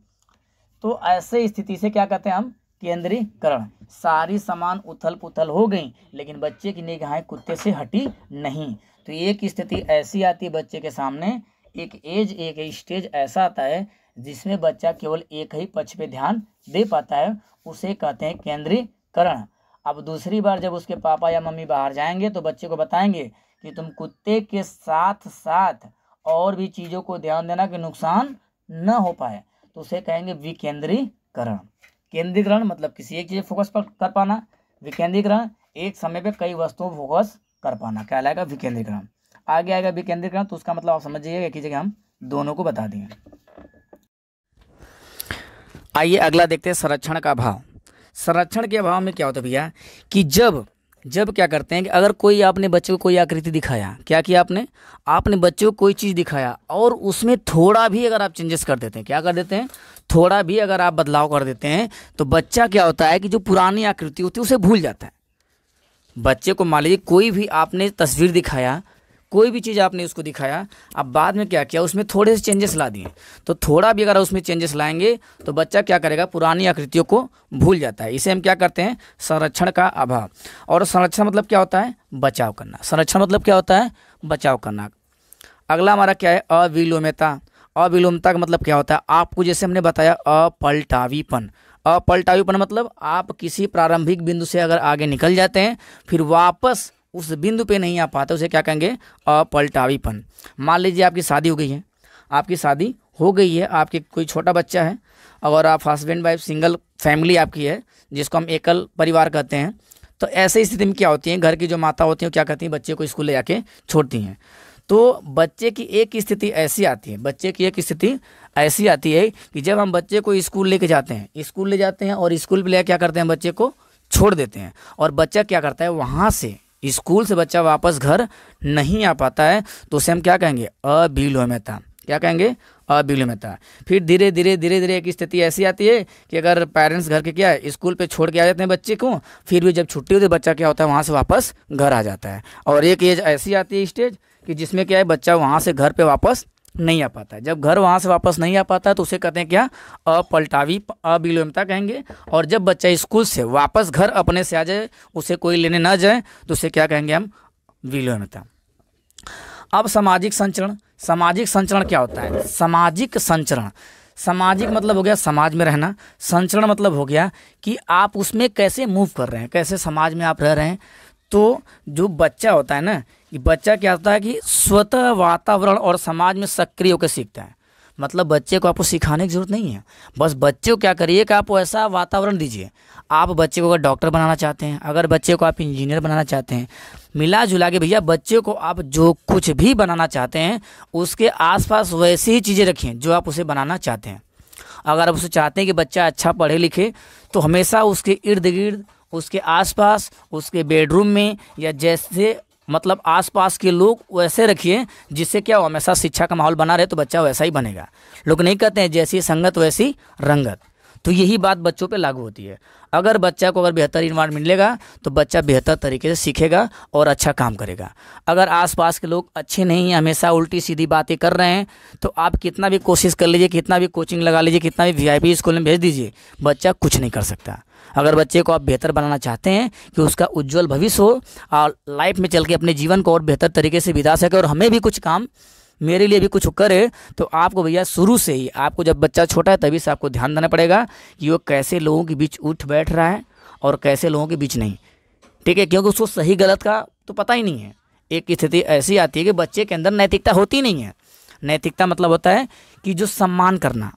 तो ऐसे स्थिति से क्या कहते हैं हम केंद्रीकरण। सारी सामान उथल पुथल हो गई लेकिन बच्चे की निगाहें कुत्ते से हटी नहीं, तो एक स्थिति ऐसी आती है बच्चे के सामने, एक एज एक स्टेज ऐसा आता है जिसमें बच्चा केवल एक ही पक्ष पे ध्यान दे पाता है, उसे कहते हैं केंद्रीकरण। अब दूसरी बार जब उसके पापा या मम्मी बाहर जाएंगे तो बच्चे को बताएंगे कि तुम कुत्ते के साथ साथ और भी चीज़ों को ध्यान देना कि नुकसान न हो पाए, तो उसे कहेंगे विकेंद्रीकरण। केंद्रीकरण मतलब किसी एक चीज़ फोकस पर कर पाना, विकेंद्रीकरण एक समय पे कई वस्तुओं पर फोकस कर पाना क्या लाएगा विकेंद्रीकरण। आगे आएगा विकेंद्रीकरण, तो उसका मतलब आप समझिएगा एक ही जगह हम दोनों को बता देंगे। आइए अगला देखते हैं संरक्षण का अभाव। संरक्षण के अभाव में क्या होता है भैया कि जब जब क्या करते हैं कि अगर कोई आपने बच्चे को कोई आकृति दिखाया, क्या किया आपने आपने बच्चे को कोई चीज़ दिखाया और उसमें थोड़ा भी अगर आप चेंजेस कर देते हैं, क्या कर देते हैं थोड़ा भी अगर आप बदलाव कर देते हैं तो बच्चा क्या होता है कि जो पुरानी आकृति होती है उसे भूल जाता है। बच्चे को मान लीजिए कोई भी आपने तस्वीर दिखाया, कोई भी चीज़ आपने उसको दिखाया, अब बाद में क्या किया उसमें थोड़े से चेंजेस ला दिए, तो थोड़ा भी अगर उसमें चेंजेस लाएंगे तो बच्चा क्या करेगा पुरानी आकृतियों को भूल जाता है। इसे हम क्या करते हैं संरक्षण का अभाव। और संरक्षण मतलब क्या होता है बचाव करना, संरक्षण मतलब क्या होता है बचाव करना। अगला हमारा क्या है अविलोमता। अविलोमता का मतलब क्या होता है आपको जैसे हमने बताया अपलटावीपन। अपलटावीपन मतलब आप किसी प्रारंभिक बिंदु से अगर आगे निकल जाते हैं फिर वापस उस बिंदु पे नहीं आ पाता, उसे क्या कहेंगे अपलटावीपन। मान लीजिए आपकी शादी हो गई है, आपकी शादी हो गई है, आपके कोई छोटा बच्चा है और आप हस्बैंड वाइफ सिंगल फैमिली आपकी है जिसको हम एकल परिवार कहते हैं, तो ऐसे स्थिति में क्या होती है घर की जो माता होती हैं क्या करती हैं बच्चे को स्कूल ले जाके छोड़ती हैं। तो बच्चे की एक स्थिति ऐसी आती है बच्चे की एक स्थिति ऐसी आती है कि जब हम बच्चे को स्कूल लेके जाते हैं स्कूल ले जाते हैं और स्कूल में ले क्या करते हैं, बच्चे को छोड़ देते हैं और बच्चा क्या करता है, वहाँ से स्कूल से बच्चा वापस घर नहीं आ पाता है, तो उसे हम क्या कहेंगे, अविलोमिता। क्या कहेंगे, अविलोमिता। फिर धीरे धीरे धीरे धीरे एक स्थिति ऐसी आती है कि अगर पेरेंट्स घर के क्या है स्कूल पे छोड़ के आ जाते हैं बच्चे को, फिर भी जब छुट्टी होती है बच्चा क्या होता है, वहाँ से वापस घर आ जाता है। और एक एज ऐसी आती है स्टेज कि जिसमें क्या है, बच्चा वहाँ से घर पर वापस नहीं आ पाता है। जब घर वहाँ से वापस नहीं आ पाता है तो उसे कहते हैं क्या, अपलटावी अविलोमिता कहेंगे। और जब बच्चा स्कूल से वापस घर अपने से आ जाए, उसे कोई लेने ना जाए, तो उसे क्या कहेंगे हम, विलोमिता। अब सामाजिक संचरण। सामाजिक संचरण क्या होता है? सामाजिक संचरण, सामाजिक मतलब हो गया समाज में रहना, संचरण मतलब हो गया कि आप उसमें कैसे मूव कर रहे हैं, कैसे समाज में आप रह रहे हैं। तो जो बच्चा होता है ना, कि बच्चा क्या होता है कि स्वतः वातावरण और समाज में सक्रिय होकर सीखता है। मतलब बच्चे को आपको सिखाने की जरूरत नहीं है, बस बच्चे को क्या करिए कि आप ऐसा वातावरण दीजिए। आप बच्चे को अगर डॉक्टर बनाना चाहते हैं, अगर बच्चे को आप इंजीनियर बनाना चाहते हैं, मिला जुला के भैया बच्चे को आप जो कुछ भी बनाना चाहते हैं उसके आसपास वैसी ही चीज़ें रखिए जो आप उसे बनाना चाहते हैं। अगर आप उसे चाहते हैं कि बच्चा अच्छा पढ़े लिखे, तो हमेशा उसके इर्द गिर्द, उसके आसपास, उसके बेडरूम में, या जैसे मतलब आसपास के लोग वैसे रखिए जिससे क्या हो, हमेशा शिक्षा का माहौल बना रहे, तो बच्चा वैसा ही बनेगा। लोग नहीं कहते हैं जैसी संगत वैसी रंगत। तो यही बात बच्चों पे लागू होती है। अगर बच्चा को अगर बेहतर इन्वायरमेंट मिलेगा तो बच्चा बेहतर तरीके से सीखेगा और अच्छा काम करेगा। अगर आसपास के लोग अच्छे नहीं हैं, हमेशा उल्टी सीधी बातें कर रहे हैं, तो आप कितना भी कोशिश कर लीजिए, कितना भी कोचिंग लगा लीजिए, कितना भी वीआईपी स्कूल में भेज दीजिए, बच्चा कुछ नहीं कर सकता। अगर बच्चे को आप बेहतर बनाना चाहते हैं कि उसका उज्जवल भविष्य हो और लाइफ में चल के अपने जीवन को और बेहतर तरीके से बिता सके और हमें भी कुछ काम, मेरे लिए भी कुछ करे, तो आपको भैया शुरू से ही, आपको जब बच्चा छोटा है तभी से आपको ध्यान देना पड़ेगा कि वो कैसे लोगों के बीच उठ बैठ रहा है और कैसे लोगों के बीच नहीं। ठीक है, क्योंकि उसको सही गलत का तो पता ही नहीं है। एक स्थिति ऐसी आती है कि बच्चे के अंदर नैतिकता होती नहीं है। नैतिकता मतलब होता है कि जो सम्मान करना,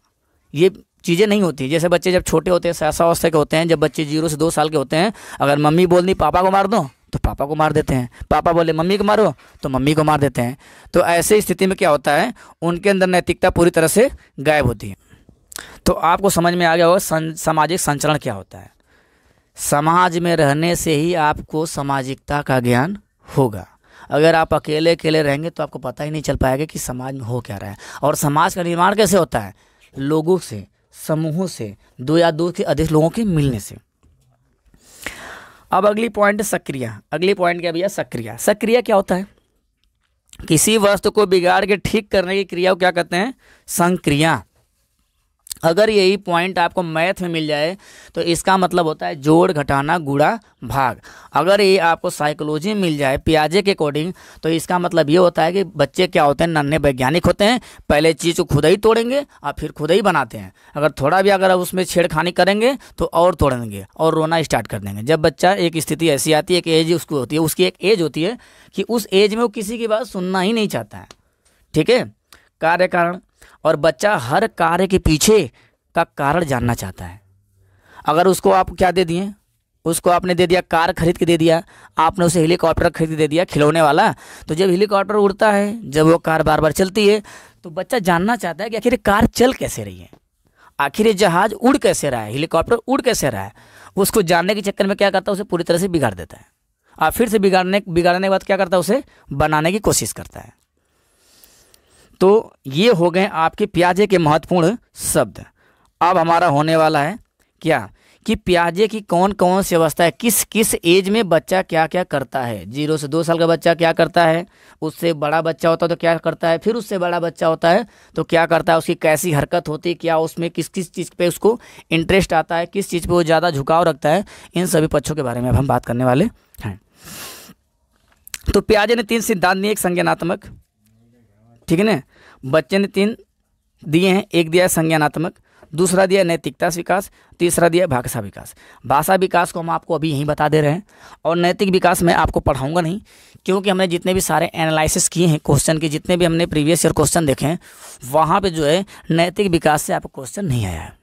ये चीज़ें नहीं होती। जैसे बच्चे जब छोटे होते हैं, सहसा अवस्था के होते हैं, जब बच्चे जीरो से दो साल के होते हैं, अगर मम्मी बोल दी पापा को मार दो तो पापा को मार देते हैं, पापा बोले मम्मी को मारो तो मम्मी को मार देते हैं। तो ऐसे स्थिति में क्या होता है, उनके अंदर नैतिकता पूरी तरह से गायब होती है। तो आपको समझ में आ गया होगा सामाजिक संचरण क्या होता है। समाज में रहने से ही आपको सामाजिकता का ज्ञान होगा। अगर आप अकेले अकेले रहेंगे तो आपको पता ही नहीं चल पाएगा कि समाज में हो क्या रहा है। और समाज का निर्माण कैसे होता है, लोगों से, समूहों से, दो या दो से अधिक लोगों के मिलने से। अब अगली पॉइंट सक्रिय। अगली पॉइंट क्या भैया, सक्रिय। सक्रिय क्या होता है, किसी वस्तु को बिगाड़ के ठीक करने की क्रिया को क्या कहते हैं, संक्रिया। अगर यही पॉइंट आपको मैथ में मिल जाए तो इसका मतलब होता है जोड़, घटाना, गुणा, भाग। अगर ये आपको साइकोलॉजी मिल जाए पियाजे के अकॉर्डिंग, तो इसका मतलब ये होता है कि बच्चे क्या होते हैं, नन्हे वैज्ञानिक होते हैं, पहले चीज़ को खुद ही तोड़ेंगे और फिर खुद ही बनाते हैं। अगर थोड़ा भी अगर उसमें छेड़खानी करेंगे तो और तोड़ेंगे और रोना स्टार्ट कर देंगे। जब बच्चा, एक स्थिति ऐसी आती है कि एज उसको होती है, उसकी एक एज होती है कि उस एज में वो किसी की बात सुनना ही नहीं चाहता है। ठीक है, कार्य कारण। और बच्चा हर कार्य के पीछे का कारण जानना चाहता है। अगर उसको आप क्या दे दिए, उसको आपने दे दिया कार खरीद के दे दिया, आपने उसे हेलीकॉप्टर खरीद के दे दिया खिलौने वाला, तो जब हेलीकॉप्टर उड़ता है, जब वो कार बार बार चलती है, तो बच्चा जानना चाहता है कि आखिर कार चल कैसे रही है, आखिर ये जहाज उड़ कैसे रहा है, हेलीकॉप्टर उड़ कैसे रहा है। उसको जानने के चक्कर में क्या करता है, उसे पूरी तरह से बिगाड़ देता है। और फिर से बिगाड़ने बिगाड़ने के बाद क्या करता है, उसे बनाने की कोशिश करता है। तो ये हो गए आपके पियाजे के महत्वपूर्ण शब्द। अब हमारा होने वाला है क्या, कि पियाजे की कौन कौन सी अवस्था है, किस किस एज में बच्चा क्या क्या करता है। जीरो से दो साल का बच्चा क्या करता है, उससे बड़ा बच्चा होता है तो क्या करता है, फिर उससे बड़ा बच्चा होता है तो क्या करता है, उसकी कैसी हरकत होती है, क्या उसमें किस किस चीज़ पे उसको इंटरेस्ट आता है, किस चीज़ पर वो ज़्यादा झुकाव रखता है, इन सभी पक्षों के बारे में अब हम बात करने वाले हैं। तो पियाजे ने तीन सिद्धांत दिए, एक संज्ञानात्मक, ठीक है ना, बच्चे ने तीन दिए हैं, एक दिया है संज्ञानात्मक, दूसरा दिया नैतिकता विकास, तीसरा दिया भाषा विकास। भाषा विकास को हम आपको अभी यहीं बता दे रहे हैं, और नैतिक विकास मैं आपको पढ़ाऊंगा नहीं, क्योंकि हमने जितने भी सारे एनालिसिस किए हैं क्वेश्चन के, जितने भी हमने प्रीवियस ईयर क्वेश्चन देखे हैं, वहाँ पर जो है नैतिक विकास से आपको क्वेश्चन नहीं आया है।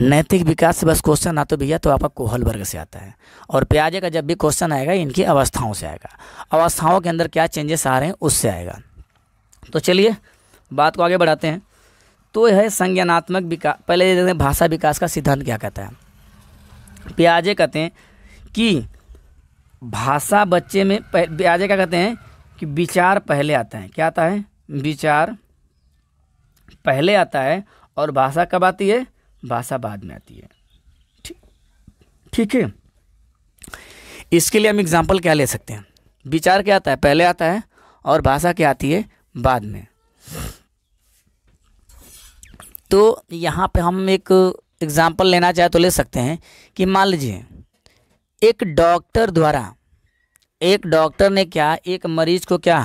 नैतिक विकास से बस क्वेश्चन आता भैया तो आपका कोहलबर्ग से आता है, और पियाजे का जब भी क्वेश्चन आएगा इनकी अवस्थाओं से आएगा, अवस्थाओं के अंदर क्या चेंजेस आ रहे हैं उससे आएगा। तो चलिए बात को आगे बढ़ाते हैं। तो यह है संज्ञानात्मक विकास। पहले देखते हैं भाषा विकास का सिद्धांत क्या कहता है। पियाजे कहते हैं कि भाषा बच्चे में, पियाजे क्या कहते हैं कि विचार पहले आता है। क्या आता है? विचार पहले आता है, और भाषा कब आती है? भाषा बाद में आती है। ठीक ठीक है, इसके लिए हम एग्जाम्पल क्या ले सकते हैं? विचार क्या आता है? पहले आता है, और भाषा क्या आती है? बाद में। तो यहाँ पे हम एक एग्जाम्पल लेना चाहे तो ले सकते हैं कि मान लीजिए एक डॉक्टर द्वारा, एक डॉक्टर ने क्या एक मरीज को क्या,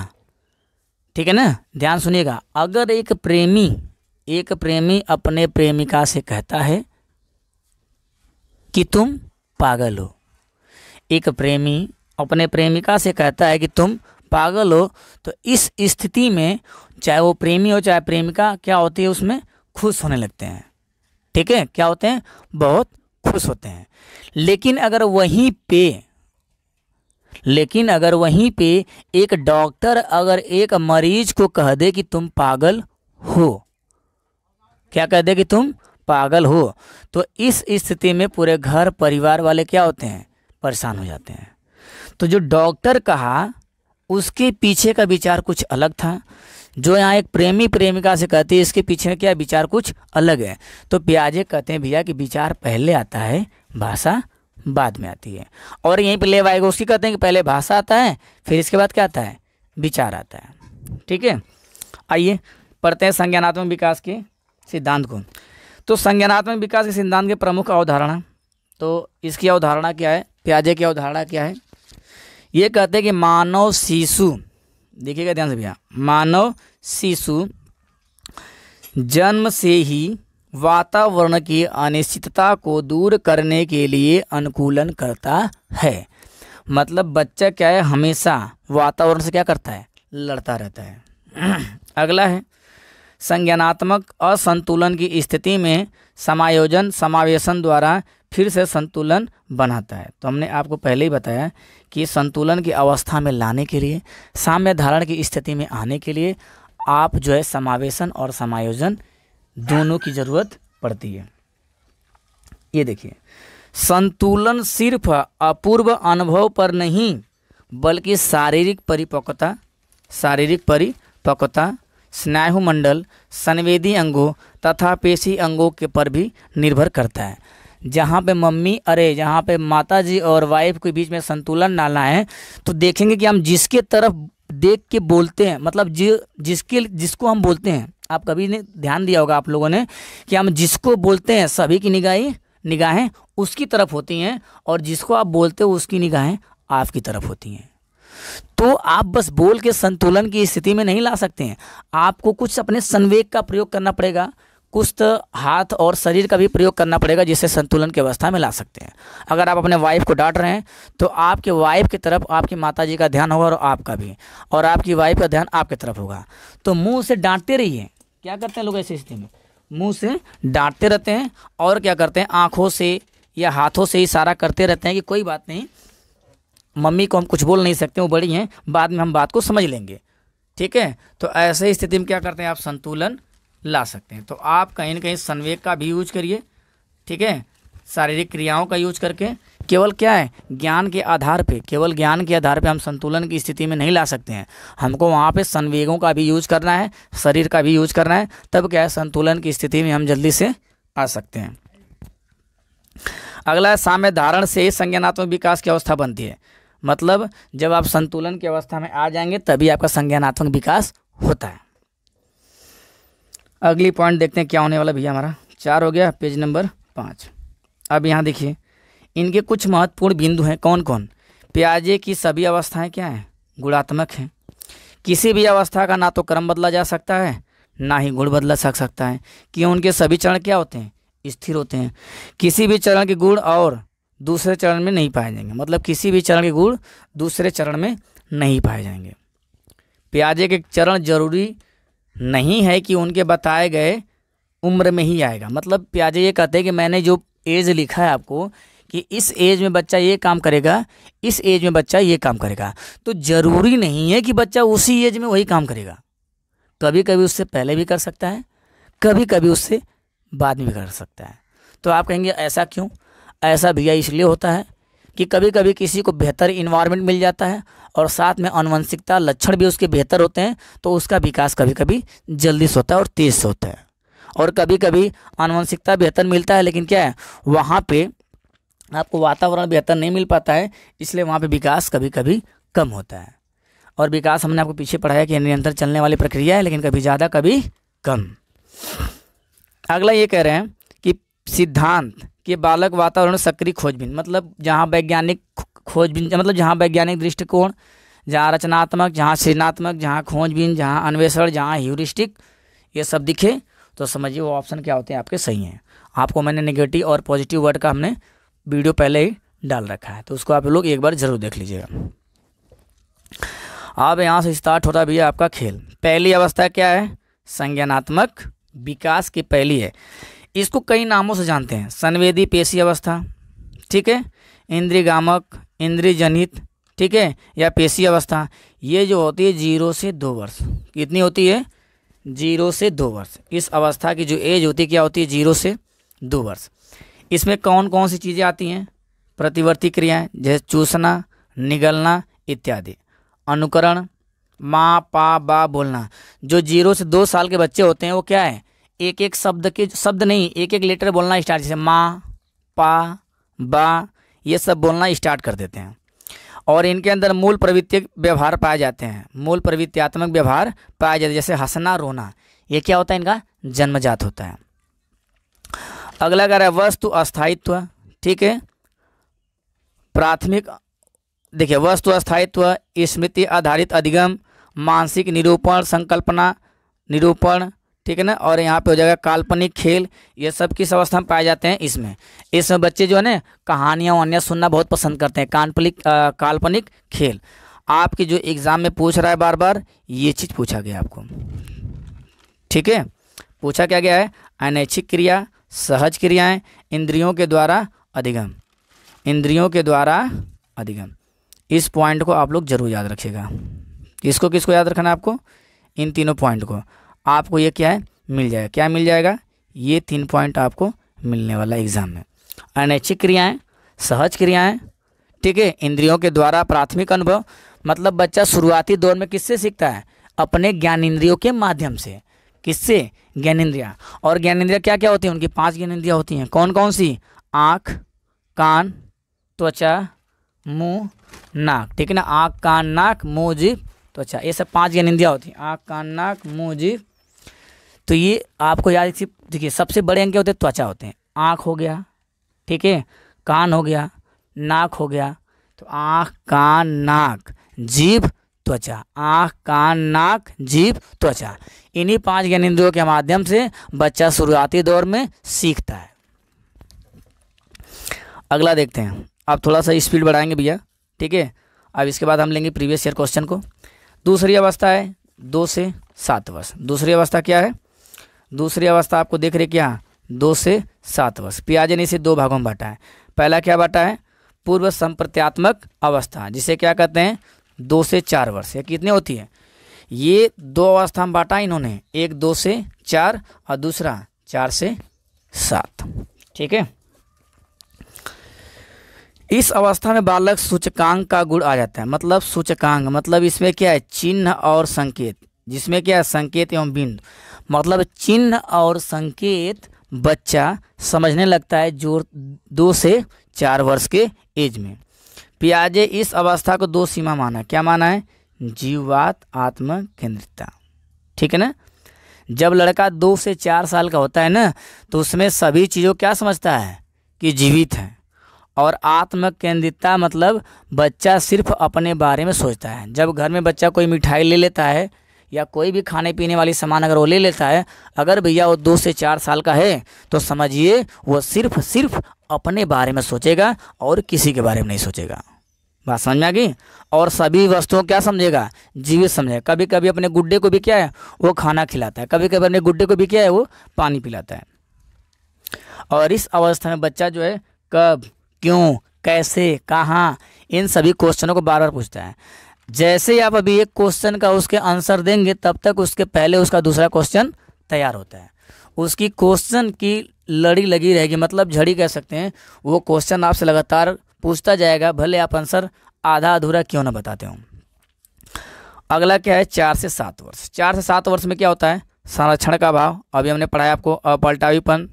ठीक है ना, ध्यान सुनिएगा, अगर एक प्रेमी एक प्रेमी अपने प्रेमिका से कहता है कि तुम पागल हो, एक प्रेमी अपने प्रेमिका से कहता है कि तुम पागल हो, तो इस स्थिति में चाहे वो प्रेमी हो चाहे प्रेमिका, क्या होती है उसमें? खुश होने लगते हैं। ठीक है, क्या होते हैं? बहुत खुश होते हैं। लेकिन अगर वहीं पे लेकिन अगर वहीं पे एक डॉक्टर अगर एक मरीज को कह दे कि तुम पागल हो, क्या कह दे कि तुम पागल हो, तो इस स्थिति में पूरे घर परिवार वाले क्या होते हैं? परेशान हो जाते हैं। तो जो डॉक्टर कहा उसके पीछे का विचार कुछ अलग था, जो यहाँ एक प्रेमी प्रेमिका से कहती है इसके पीछे क्या विचार कुछ अलग है। तो पियाजे कहते हैं भैया कि विचार पहले आता है, भाषा बाद में आती है। और यहीं पर लेव वायगोत्स्की कहते हैं कि पहले भाषा आता है, फिर इसके बाद क्या आता है? विचार आता है। ठीक है, आइए पढ़ते हैं संज्ञानात्मक विकास के सिद्धांत को। तो संज्ञानात्मक विकास के सिद्धांत के प्रमुख अवधारणा, तो इसकी अवधारणा क्या है? पियाजे की अवधारणा क्या है? ये कहते हैं कि मानव शिशु, देखिएगा ध्यान से भैया, मानव शिशु जन्म से ही वातावरण की अनिश्चितता को दूर करने के लिए अनुकूलन करता है। मतलब बच्चा क्या है? हमेशा वातावरण से क्या करता है? लड़ता रहता है। अगला है संज्ञानात्मक असंतुलन की स्थिति में समायोजन समावेशन द्वारा फिर से संतुलन बनाता है। तो हमने आपको पहले ही बताया कि संतुलन की अवस्था में लाने के लिए, साम्य धारण की स्थिति में आने के लिए आप जो है समावेशन और समायोजन दोनों की जरूरत पड़ती है। ये देखिए, संतुलन सिर्फ अपूर्व अनुभव पर नहीं बल्कि शारीरिक परिपक्वता, शारीरिक परिपक्वता, स्नायुमंडल, संवेदी अंगों तथा पेशी अंगों के पर भी निर्भर करता है। जहाँ पे मम्मी अरे जहाँ पे माताजी और वाइफ के बीच में संतुलन डालना है तो देखेंगे कि हम जिसके तरफ देख के बोलते हैं, मतलब जि जिसके जिसको हम बोलते हैं, आप कभी ने ध्यान दिया होगा आप लोगों ने कि हम जिसको बोलते हैं सभी की निगाहें निगाहें उसकी तरफ होती हैं, और जिसको आप बोलते हो उसकी निगाहें आपकी तरफ होती हैं। तो आप बस बोल के संतुलन की स्थिति में नहीं ला सकते हैं, आपको कुछ अपने संवेग का प्रयोग करना पड़ेगा, कुछ तो हाथ और शरीर का भी प्रयोग करना पड़ेगा जिससे संतुलन की अवस्था में ला सकते हैं। अगर आप अपने वाइफ को डांट रहे हैं तो आपके वाइफ की तरफ आपकी माताजी का ध्यान होगा और आपका भी, और आपकी वाइफ का ध्यान आपकी तरफ होगा। तो मुंह से डांटते रहिए। क्या करते हैं लोग ऐसी स्थिति में? मुंह से डांटते रहते हैं और क्या करते हैं? आँखों से या हाथों से इशारा करते रहते हैं कि कोई बात नहीं, मम्मी को हम कुछ बोल नहीं सकते, वो बड़ी हैं, बाद में हम बात को समझ लेंगे। ठीक है, तो ऐसे स्थिति में क्या करते हैं? आप संतुलन ला सकते हैं। तो आप कहीं ना कहीं संवेग का भी यूज करिए, ठीक है, शारीरिक क्रियाओं का यूज करके। केवल क्या है? ज्ञान के आधार पे, केवल ज्ञान के आधार पे हम संतुलन की स्थिति में नहीं ला सकते हैं, हमको वहाँ पे संवेगों का भी यूज करना है, शरीर का भी यूज करना है, तब क्या है? संतुलन की स्थिति में हम जल्दी से आ सकते हैं। अगला है, साम्य धारण से संज्ञानात्मक विकास की अवस्था बनती है। मतलब जब आप संतुलन की अवस्था में आ जाएंगे तभी आपका संज्ञानात्मक विकास होता है। अगली पॉइंट देखते हैं क्या होने वाला भैया हमारा। चार हो गया, पेज नंबर पाँच। अब यहाँ देखिए, इनके कुछ महत्वपूर्ण बिंदु हैं। कौन कौन? पियाजे की सभी अवस्थाएं क्या हैं? गुणात्मक हैं। किसी भी अवस्था का ना तो क्रम बदला जा सकता है ना ही गुण बदला जा सकता है, कि उनके सभी चरण क्या होते हैं? स्थिर होते हैं। किसी भी चरण के गुण और दूसरे चरण में नहीं पाए जाएंगे, मतलब किसी भी चरण के गुण दूसरे चरण में नहीं पाए जाएंगे। पियाजे के चरण जरूरी नहीं है कि उनके बताए गए उम्र में ही आएगा। मतलब पियाजे ये कहते हैं कि मैंने जो एज लिखा है आपको कि इस एज में बच्चा ये काम करेगा, इस एज में बच्चा ये काम करेगा, तो ज़रूरी नहीं है कि बच्चा उसी एज में वही काम करेगा। कभी कभी उससे पहले भी कर सकता है, कभी कभी उससे बाद में भी कर सकता है। तो आप कहेंगे ऐसा क्यों? ऐसा भैया इसलिए होता है कि कभी कभी किसी को बेहतर इन्वायरमेंट मिल जाता है और साथ में आनुवंशिकता लक्षण भी उसके बेहतर होते हैं, तो उसका विकास कभी कभी जल्दी से होता है और तेज़ से होता है। और कभी कभी आनुवंशिकता बेहतर मिलता है, लेकिन क्या है वहाँ पे आपको वातावरण बेहतर नहीं मिल पाता है, इसलिए वहाँ पे विकास कभी कभी कम होता है। और विकास हमने आपको पीछे पढ़ाया कि निरंतर चलने वाली प्रक्रिया है, लेकिन कभी ज़्यादा कभी कम। अगला ये कह रहे हैं कि सिद्धांत कि बालक वातावरण सक्रिय खोजबीन, मतलब जहाँ वैज्ञानिक खोजबीन, मतलब जहाँ वैज्ञानिक दृष्टिकोण, जहाँ रचनात्मक, जहाँ सृजनात्मक, जहाँ खोजबीन, जहाँ अन्वेषण, जहाँ ह्यूरिस्टिक, ये सब दिखे तो समझिए वो ऑप्शन क्या होते हैं आपके सही हैं। आपको मैंने नेगेटिव और पॉजिटिव वर्ड का हमने वीडियो पहले ही डाल रखा है, तो उसको आप लोग एक बार ज़रूर देख लीजिएगा। अब यहाँ से स्टार्ट होता भी है आपका खेल। पहली अवस्था क्या है? संज्ञानात्मक विकास की पहली है। इसको कई नामों से जानते हैं, संवेदी पेशी अवस्था, ठीक है, इंद्रियगामक, इंद्रियजनित, ठीक है, या पेशी अवस्था। ये जो होती है जीरो से दो वर्ष, कितनी होती है? जीरो से दो वर्ष। इस अवस्था की जो एज होती है क्या होती है? जीरो से दो वर्ष। इसमें कौन कौन सी चीज़ें आती हैं? प्रतिवर्ती क्रियाएँ जैसे चूसना, निगलना इत्यादि, अनुकरण, माँ पा बा बोलना। जो जीरो से दो साल के बच्चे होते हैं वो क्या है, एक एक शब्द के, शब्द नहीं एक एक लेटर बोलना स्टार्ट, जैसे माँ पा बा, ये सब बोलना स्टार्ट कर देते हैं। और इनके अंदर मूल प्रवृत्ति व्यवहार पाए जाते हैं, मूल प्रवृत्तियात्मक व्यवहार पाए जाते हैं, जैसे हंसना रोना, ये क्या होता है इनका जन्मजात होता है। अगला कह रहा है वस्तु अस्थायित्व, ठीक है, प्राथमिक, देखिए वस्तु अस्थायित्व, स्मृति आधारित अधिगम, मानसिक निरूपण, संकल्पना निरूपण, ठीक है ना, और यहाँ पे हो जाएगा काल्पनिक खेल, ये सब किस अवस्था में पाए जाते हैं? इसमें इसमें बच्चे जो है ना कहानियाँ वहानियाँ सुनना बहुत पसंद करते हैं, काल्पनिक काल्पनिक खेल। आपके जो एग्ज़ाम में पूछ रहा है बार बार ये चीज़ पूछा गया आपको, ठीक है, पूछा क्या गया है? अनैच्छिक क्रिया, सहज क्रियाएँ, इंद्रियों के द्वारा अधिगम, इंद्रियों के द्वारा अधिगम। इस पॉइंट को आप लोग जरूर याद रखिएगा। इसको किसको याद रखना है आपको? इन तीनों पॉइंट को आपको ये क्या है मिल जाएगा, क्या मिल जाएगा? ये तीन पॉइंट आपको मिलने वाला एग्ज़ाम में। अनैच्छिक क्रियाएं, सहज क्रियाएं, ठीक है, इंद्रियों के द्वारा प्राथमिक अनुभव, मतलब बच्चा शुरुआती दौर में किससे सीखता है? अपने ज्ञानेंद्रियों के माध्यम से। किससे? ज्ञानेंद्रियाँ। और ज्ञानेंद्रियाँ क्या क्या होती हैं? उनकी पाँच ज्ञानेंद्रियाँ होती हैं। कौन कौन सी? आँख, कान, त्वचा, मुँह, नाक, ठीक है ना, आँख कान नाक मुँह जीभ त्वचा, ये सब पाँच ज्ञानेंद्रियाँ होती हैं, आँख कान नाक मुँह जीभ। तो ये आपको याद रखिए, देखिए सबसे बड़े अंग क्या होते हैं? त्वचा होते हैं। आँख हो गया, ठीक है, कान हो गया, नाक हो गया, तो आँख कान नाक जीभ त्वचा, आँख कान नाक जीभ त्वचा, इन्हीं पांच ज्ञानेंद्रियों के माध्यम से बच्चा शुरुआती दौर में सीखता है। अगला देखते हैं, अब थोड़ा सा स्पीड बढ़ाएंगे भैया, ठीक है। अब इसके बाद हम लेंगे प्रीवियस ईयर क्वेश्चन को। दूसरी अवस्था है दो से सात वर्ष। दूसरी अवस्था क्या है? दूसरी अवस्था आपको देख रहे क्या? दो से सात वर्ष। पियाजे ने इसे दो भागों में बांटा है। पहला क्या बांटा है? पूर्व संप्रत्यात्मक अवस्था, जिसे क्या कहते हैं? दो से चार वर्ष। ये कितने होती है? ये दो अवस्था में बांटा इन्होंने, एक दो से चार और दूसरा चार से सात, ठीक है। इस अवस्था में बालक सूचकांक का गुण आ जाता है, मतलब सूचकांक मतलब इसमें क्या है? चिन्ह और संकेत, जिसमें क्या है? संकेत एवं बिंदु, मतलब चिन्ह और संकेत बच्चा समझने लगता है जो दो से चार वर्ष के एज में। पियाजे इस अवस्था को दो सीमा माना, क्या माना है? जीववाद, आत्म केंद्रितता, ठीक है ना। जब लड़का दो से चार साल का होता है ना, तो उसमें सभी चीज़ों क्या समझता है कि जीवित है। और आत्म केंद्रितता मतलब बच्चा सिर्फ अपने बारे में सोचता है। जब घर में बच्चा कोई मिठाई ले लेता है या कोई भी खाने पीने वाली सामान अगर वो ले लेता है, अगर भैया वो दो से चार साल का है तो समझिए वो सिर्फ सिर्फ अपने बारे में सोचेगा और किसी के बारे में नहीं सोचेगा। बात समझ में आ गई। और सभी वस्तुओं क्या समझेगा, जीवित समझेगा। कभी कभी अपने गुड्डे को भी क्या है, वो खाना खिलाता है। कभी कभी अपने गुड्डे को भी क्या है, वो पानी पिलाता है। और इस अवस्था में बच्चा जो है कब, क्यों, कैसे, कहाँ, इन सभी क्वेश्चनों को बार बार पूछता है। जैसे ही आप अभी एक क्वेश्चन का उसके आंसर देंगे तब तक उसके पहले उसका दूसरा क्वेश्चन तैयार होता है। उसकी क्वेश्चन की लड़ी लगी रहेगी, मतलब झड़ी कह सकते हैं। वो क्वेश्चन आपसे लगातार पूछता जाएगा, भले आप आंसर आधा अधूरा क्यों ना बताते हों। अगला क्या है, चार से सात वर्ष। चार से सात वर्ष में क्या होता है, संरक्षण का भाव अभी हमने पढ़ाया आपको, अपलटावीपन,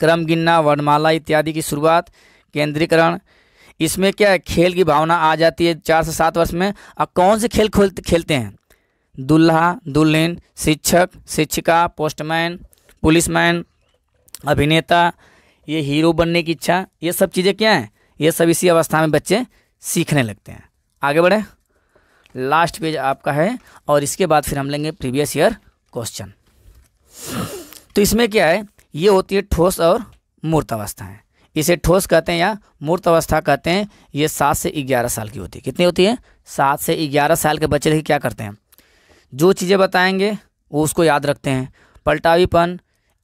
क्रम गिनना, वर्णमाला इत्यादि की शुरुआत, केंद्रीकरण। इसमें क्या है, खेल की भावना आ जाती है चार से सात वर्ष में। अब कौन से खेल खेलते हैं, दुल्हा दुल्हन, शिक्षक शिक्षिका, पोस्टमैन पुलिसमैन, अभिनेता, ये हीरो बनने की इच्छा, ये सब चीज़ें क्या हैं, ये सब इसी अवस्था में बच्चे सीखने लगते हैं। आगे बढ़े, लास्ट पेज आपका है और इसके बाद फिर हम लेंगे प्रीवियस ईयर क्वेश्चन। तो इसमें क्या है, ये होती है ठोस और मूर्त अवस्थाएँ। इसे ठोस कहते हैं या मूर्त अवस्था कहते हैं। ये सात से ग्यारह साल की होती है। कितनी होती है, सात से ग्यारह साल के बच्चे देखिए क्या करते हैं, जो चीज़ें बताएंगे वो उसको याद रखते हैं। पलटावीपन,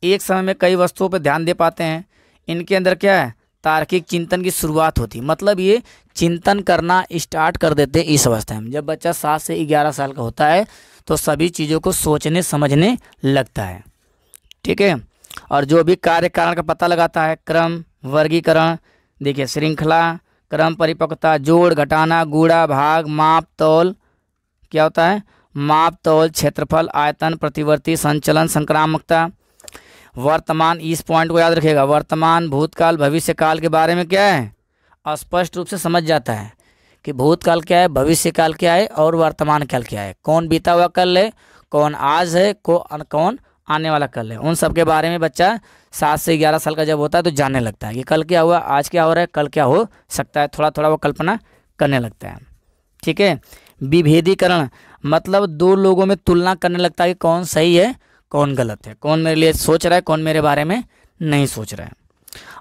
एक समय में कई वस्तुओं पर ध्यान दे पाते हैं। इनके अंदर क्या है, तार्किक चिंतन की शुरुआत होती है, मतलब ये चिंतन करना स्टार्ट कर देते हैं इस अवस्था में। जब बच्चा सात से ग्यारह साल का होता है तो सभी चीज़ों को सोचने समझने लगता है, ठीक है। और जो भी कार्य कारण का पता लगाता है, क्रम वर्गीकरण, देखिए श्रृंखला, क्रम परिपक्वता, जोड़ घटाना, गुणा भाग, माप तौल, क्या होता है, माप तौल, क्षेत्रफल, आयतन, प्रतिवर्ती, संचलन, संक्रामकता, वर्तमान, इस पॉइंट को याद रखेगा, वर्तमान, भूतकाल, भविष्यकाल के बारे में क्या है स्पष्ट रूप से समझ जाता है कि भूतकाल क्या है, भविष्यकाल क्या है और वर्तमान काल क्या है। कौन बीता हुआ कल है, कौन आज है, कौन आने वाला कल है, उन सब के बारे में बच्चा सात से ग्यारह साल का जब होता है तो जानने लगता है कि कल क्या हुआ, आज क्या हो रहा है, कल क्या हो सकता है। थोड़ा थोड़ा वो कल्पना करने लगता है, ठीक है। विभेदीकरण, मतलब दो लोगों में तुलना करने लगता है कि कौन सही है कौन गलत है, कौन मेरे लिए सोच रहा है कौन मेरे बारे में नहीं सोच रहा है।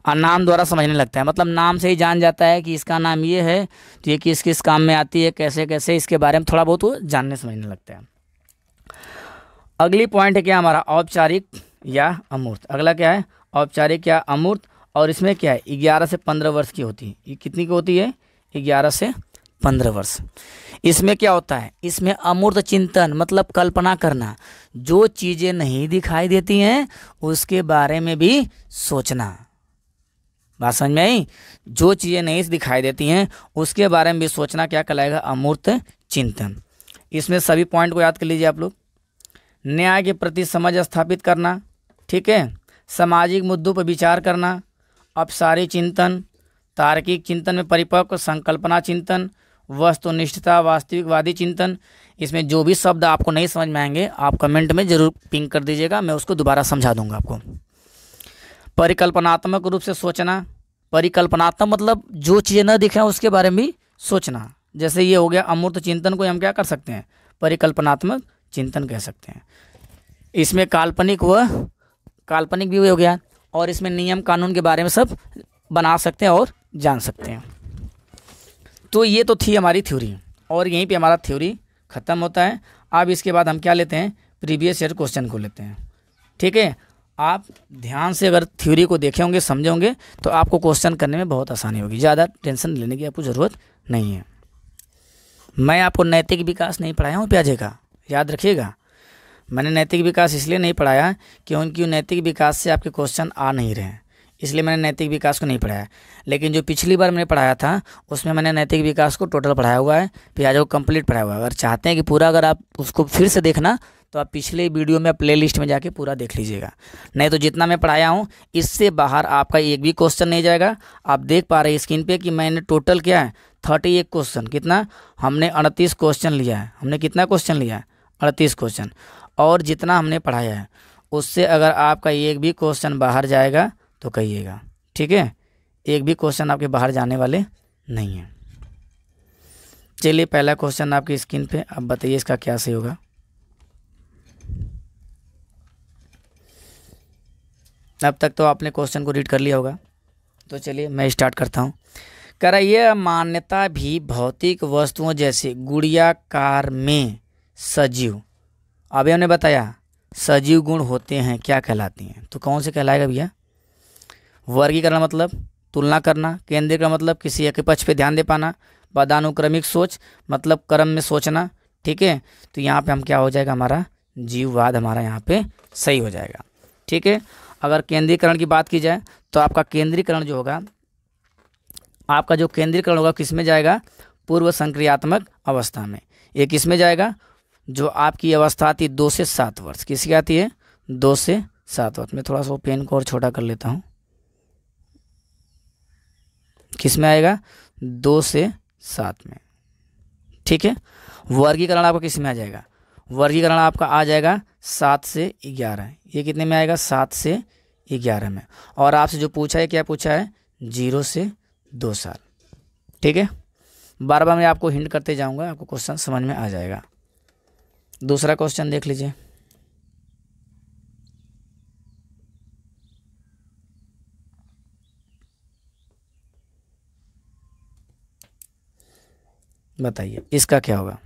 और नाम द्वारा समझने लगता है, मतलब नाम से ही जान जाता है कि इसका नाम ये है तो ये किस किस काम में आती है, कैसे कैसे, इसके बारे में थोड़ा बहुत वो जानने समझने लगता है। अगली पॉइंट है क्या हमारा, औपचारिक या अमूर्त। अगला क्या है, औपचारिक या अमूर्त। और इसमें क्या है, ग्यारह से पंद्रह वर्ष की होती है। ये कितनी की होती है, ग्यारह से पंद्रह वर्ष। इसमें क्या होता है, इसमें अमूर्त चिंतन, मतलब कल्पना करना, जो चीज़ें नहीं दिखाई देती हैं उसके बारे में भी सोचना। बात समझ में आई, जो चीज़ें नहीं दिखाई देती हैं उसके बारे में भी सोचना क्या कहलाएगा, अमूर्त चिंतन। इसमें सभी पॉइंट को याद कर लीजिए आप लोग। न्याय के प्रति समझ स्थापित करना, ठीक है, सामाजिक मुद्दों पर विचार करना, अपसारी चिंतन, तार्किक चिंतन में परिपक्व, संकल्पना चिंतन, वस्तुनिष्ठता, वास्तविकवादी चिंतन। इसमें जो भी शब्द आपको नहीं समझ में आएंगे आप कमेंट में ज़रूर पिंग कर दीजिएगा, मैं उसको दोबारा समझा दूंगा आपको। परिकल्पनात्मक रूप से सोचना, परिकल्पनात्मक मतलब जो चीज़ें न दिखें उसके बारे में भी सोचना। जैसे ये हो गया अमूर्त चिंतन, को हम क्या कर सकते हैं, परिकल्पनात्मक चिंतन कह सकते हैं। इसमें काल्पनिक व काल्पनिक भी हो गया, और इसमें नियम कानून के बारे में सब बना सकते हैं और जान सकते हैं। तो ये तो थी हमारी थ्योरी, और यहीं पे हमारा थ्योरी ख़त्म होता है। अब इसके बाद हम क्या लेते हैं, प्रीवियस ईयर क्वेश्चन को लेते हैं, ठीक है। आप ध्यान से अगर थ्योरी को देखे होंगे समझे होंगे तो आपको क्वेश्चन करने में बहुत आसानी होगी, ज़्यादा टेंशन लेने की आपको ज़रूरत नहीं है। मैं आपको नैतिक विकास नहीं पढ़ाया हूँ पियाजे का, याद रखिएगा। मैंने नैतिक विकास इसलिए नहीं पढ़ाया क्योंकि नैतिक विकास से आपके क्वेश्चन आ नहीं रहे हैं, इसलिए मैंने नैतिक विकास को नहीं पढ़ाया। लेकिन जो पिछली बार मैंने पढ़ाया था उसमें मैंने नैतिक विकास को टोटल पढ़ाया हुआ है, पियाजे को कंप्लीट पढ़ाया हुआ है। अगर चाहते हैं कि पूरा, अगर आप उसको फिर से देखना तो आप पिछले वीडियो में प्लेलिस्ट में जाके पूरा देख लीजिएगा। नहीं तो जितना मैं पढ़ाया हूँ इससे बाहर आपका एक भी क्वेश्चन नहीं जाएगा। आप देख पा रहे हैं स्क्रीन पर कि मैंने टोटल क्या है, थर्टी एक क्वेश्चन, कितना हमने अड़तीस क्वेश्चन लिया है। हमने कितना क्वेश्चन लिया है, अड़तीस क्वेश्चन। और जितना हमने पढ़ाया है उससे अगर आपका एक भी क्वेश्चन बाहर जाएगा तो कहिएगा, ठीक है। एक भी क्वेश्चन आपके बाहर जाने वाले नहीं है। चलिए पहला क्वेश्चन आपकी स्क्रीन पे, अब बताइए इसका क्या सही होगा। अब तक तो आपने क्वेश्चन को रीड कर लिया होगा, तो चलिए मैं स्टार्ट करता हूँ। क्रय मान्यता भी भौतिक वस्तुओं जैसे गुड़ियाकार में सजीव, अभी हमने बताया सजीव गुण होते हैं क्या कहलाते हैं, तो कौन से कहलाएगा भैया? वर्गीकरण मतलब तुलना करना, केंद्रीकरण मतलब किसी एक पक्ष पे ध्यान दे पाना, पदानुक्रमिक सोच मतलब क्रम में सोचना, ठीक है। तो यहाँ पे हम क्या हो जाएगा हमारा जीववाद हमारा यहाँ पे सही हो जाएगा, ठीक है। अगर केंद्रीकरण की बात की जाए तो आपका केंद्रीकरण जो होगा, आपका जो केंद्रीकरण होगा किस में जाएगा? पूर्व संक्रियात्मक अवस्था में। ये किस में जाएगा? जो आपकी अवस्था आती है दो से सात वर्ष, किसकी आती है? दो से सात वर्ष। मैं थोड़ा सा पेन को और छोटा कर लेता हूँ। किस में आएगा? दो से सात में, ठीक है। वर्गीकरण आपका किस में आ जाएगा? वर्गीकरण आपका आ जाएगा सात से ग्यारह, ये कितने में आएगा? सात से ग्यारह में। और आपसे जो पूछा है क्या पूछा है? जीरो से दो साल, ठीक है। बार बार मैं आपको हिंट करते जाऊंगा, आपको क्वेश्चन समझ में आ जाएगा। दूसरा क्वेश्चन देख लीजिए, बताइए इसका क्या होगा?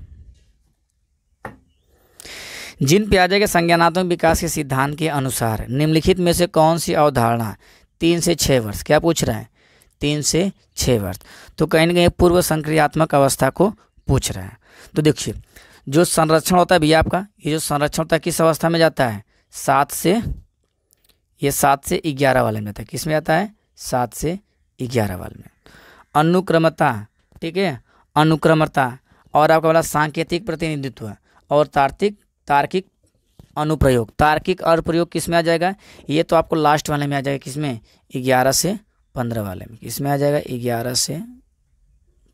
जीन पियाजे के संज्ञानात्मक विकास के सिद्धांत के अनुसार निम्नलिखित में से कौन सी अवधारणा तीन से छः वर्ष, क्या पूछ रहे हैं? तीन से छः वर्ष। तो कहीं ना कहीं पूर्व संक्रियात्मक अवस्था को पूछ रहे हैं। तो देखिए जो संरक्षण होता है भैया आपका, ये जो संरक्षण होता है किस अवस्था में जाता है? सात से, ये सात से ग्यारह वाले में जाता है। किस में जाता है? सात से ग्यारह वाले में। अनुक्रमता, ठीक है, अनुक्रमता और आपका वाला सांकेतिक प्रतिनिधित्व और तार्किक तार्किक अनुप्रयोग। तार्किक और प्रयोग किस में आ जाएगा? ये तो आपको लास्ट वाले में आ जाएगा। किस में? ग्यारह से पंद्रह वाले में। किस में आ जाएगा? ग्यारह से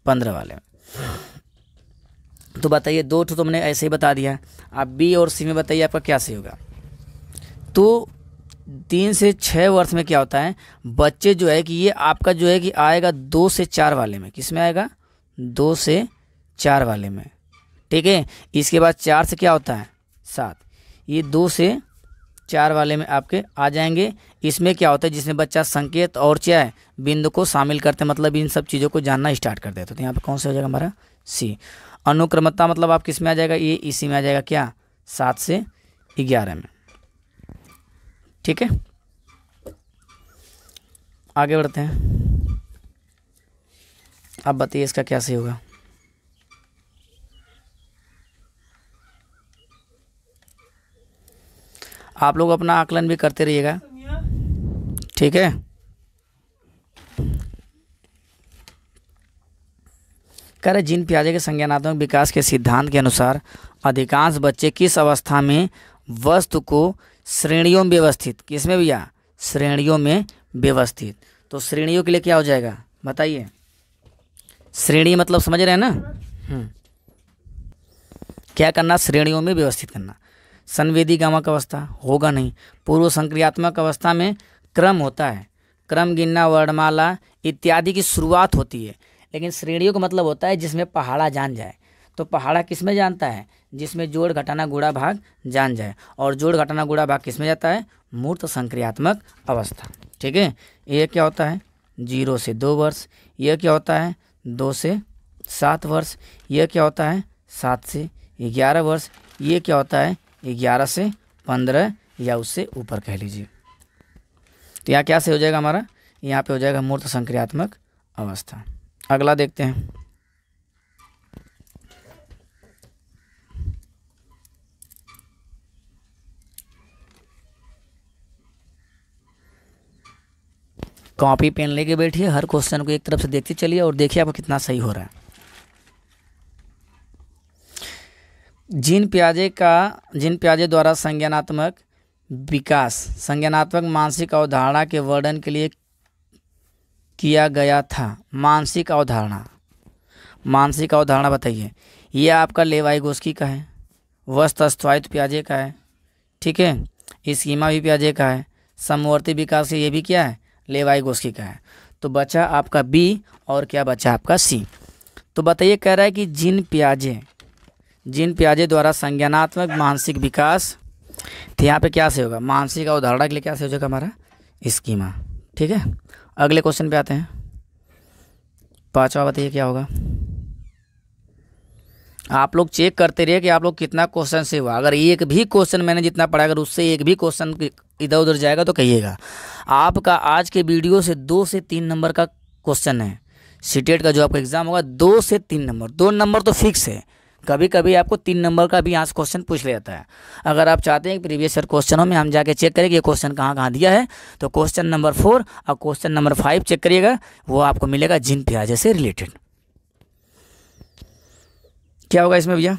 पंद्रह वाले में। तो बताइए दो तो हमने ऐसे ही बता दिया, आप बी और सी में बताइए आपका क्या सही होगा। तो तीन से छः वर्ष में क्या होता है बच्चे जो है कि ये आपका जो है कि आएगा दो से चार वाले में। किस में आएगा? दो से चार वाले में, ठीक है। इसके बाद चार से क्या होता है? सात। ये दो से चार वाले में आपके आ जाएंगे। इसमें क्या होता है? जिसमें बच्चा संकेत और क्या है बिंदु को शामिल करते, मतलब इन सब चीज़ों को जानना स्टार्ट कर देते। तो यहाँ पे कौन सा हो जाएगा हमारा? सी। अनुक्रमता मतलब आप किस में आ जाएगा? ये इसी में आ जाएगा। क्या? सात से ग्यारह में, ठीक है। आगे बढ़ते हैं, आप बताइए इसका क्या सही होगा? आप लोग अपना आकलन भी करते रहिएगा, ठीक है। कह रहे जीन पियाजे के संज्ञानात्मक विकास के सिद्धांत के अनुसार अधिकांश बच्चे किस अवस्था में वस्तु को श्रेणियों में व्यवस्थित, किस में भैया? श्रेणियों में व्यवस्थित। तो श्रेणियों के लिए क्या हो जाएगा बताइए? श्रेणी मतलब समझ रहे हैं ना, क्या करना? श्रेणियों में व्यवस्थित करना। संवेदी गामक अवस्था होगा नहीं। पूर्व संक्रियात्मक अवस्था में क्रम होता है, क्रम गिनना, वर्णमाला इत्यादि की शुरुआत होती है। लेकिन श्रेणियों का मतलब होता है जिसमें पहाड़ा जान जाए। तो पहाड़ा किस में जानता है? जिसमें जोड़ घटाना गुणा भाग जान जाए। और जोड़ घटाना गुणा भाग किस में जाता है? मूर्त संक्रियात्मक अवस्था, ठीक है। यह क्या होता है? जीरो से दो वर्ष। यह क्या होता है? दो से सात वर्ष। यह क्या होता है? सात से ग्यारह वर्ष। ये क्या होता है? ग्यारह से पंद्रह या उससे ऊपर कह लीजिए। तो यहाँ क्या सही हो जाएगा हमारा? यहाँ पे हो जाएगा मूर्त संक्रियात्मक अवस्था। अगला देखते हैं, कॉपी पेन लेके बैठिए, हर क्वेश्चन को एक तरफ से देखते चलिए और देखिए आपको कितना सही हो रहा है। जीन पियाजे का जीन पियाजे द्वारा संज्ञानात्मक विकास संज्ञानात्मक मानसिक अवधारणा के वर्णन के लिए किया गया था। मानसिक अवधारणा, मानसिक अवधारणा बताइए। यह आपका लेव वायगोत्स्की का है, वस्तुस्वायत्त पियाजे का है, ठीक है। स्कीमा भी पियाजे का है, समवर्ती विकास ये भी क्या है? लेव वायगोत्स्की का है। तो बचा आपका बी और क्या बचा आपका सी। तो बताइए कह रहा है कि जीन पियाजे जीन पियाजे द्वारा संज्ञानात्मक मानसिक विकास, तो यहाँ पे क्या सही होगा? मानसिक अवधारणा के लिए क्या सही हो जाएगा हमारा? स्कीमा, ठीक है। अगले क्वेश्चन पे आते हैं, पाँचवा बताइए क्या होगा। आप लोग चेक करते रहिए कि आप लोग कितना क्वेश्चन से हुआ। अगर एक भी क्वेश्चन मैंने जितना पढ़ा अगर उससे एक भी क्वेश्चन इधर उधर जाएगा तो कहिएगा। आपका आज के वीडियो से दो से तीन नंबर का क्वेश्चन है। सी टेट का जो आपका एग्ज़ाम होगा दो से तीन नंबर, दो नंबर तो फिक्स है। कभी कभी आपको तीन नंबर का भी यहाँ से क्वेश्चन पूछ लिया जाता है। अगर आप चाहते हैं कि प्रीवियस ईयर क्वेश्चनों में हम जाके चेक करें कि ये क्वेश्चन कहाँ कहाँ दिया है, तो क्वेश्चन नंबर फोर और क्वेश्चन नंबर फाइव चेक करिएगा, वो आपको मिलेगा जीन पियाजे से रिलेटेड। क्या होगा इसमें भैया?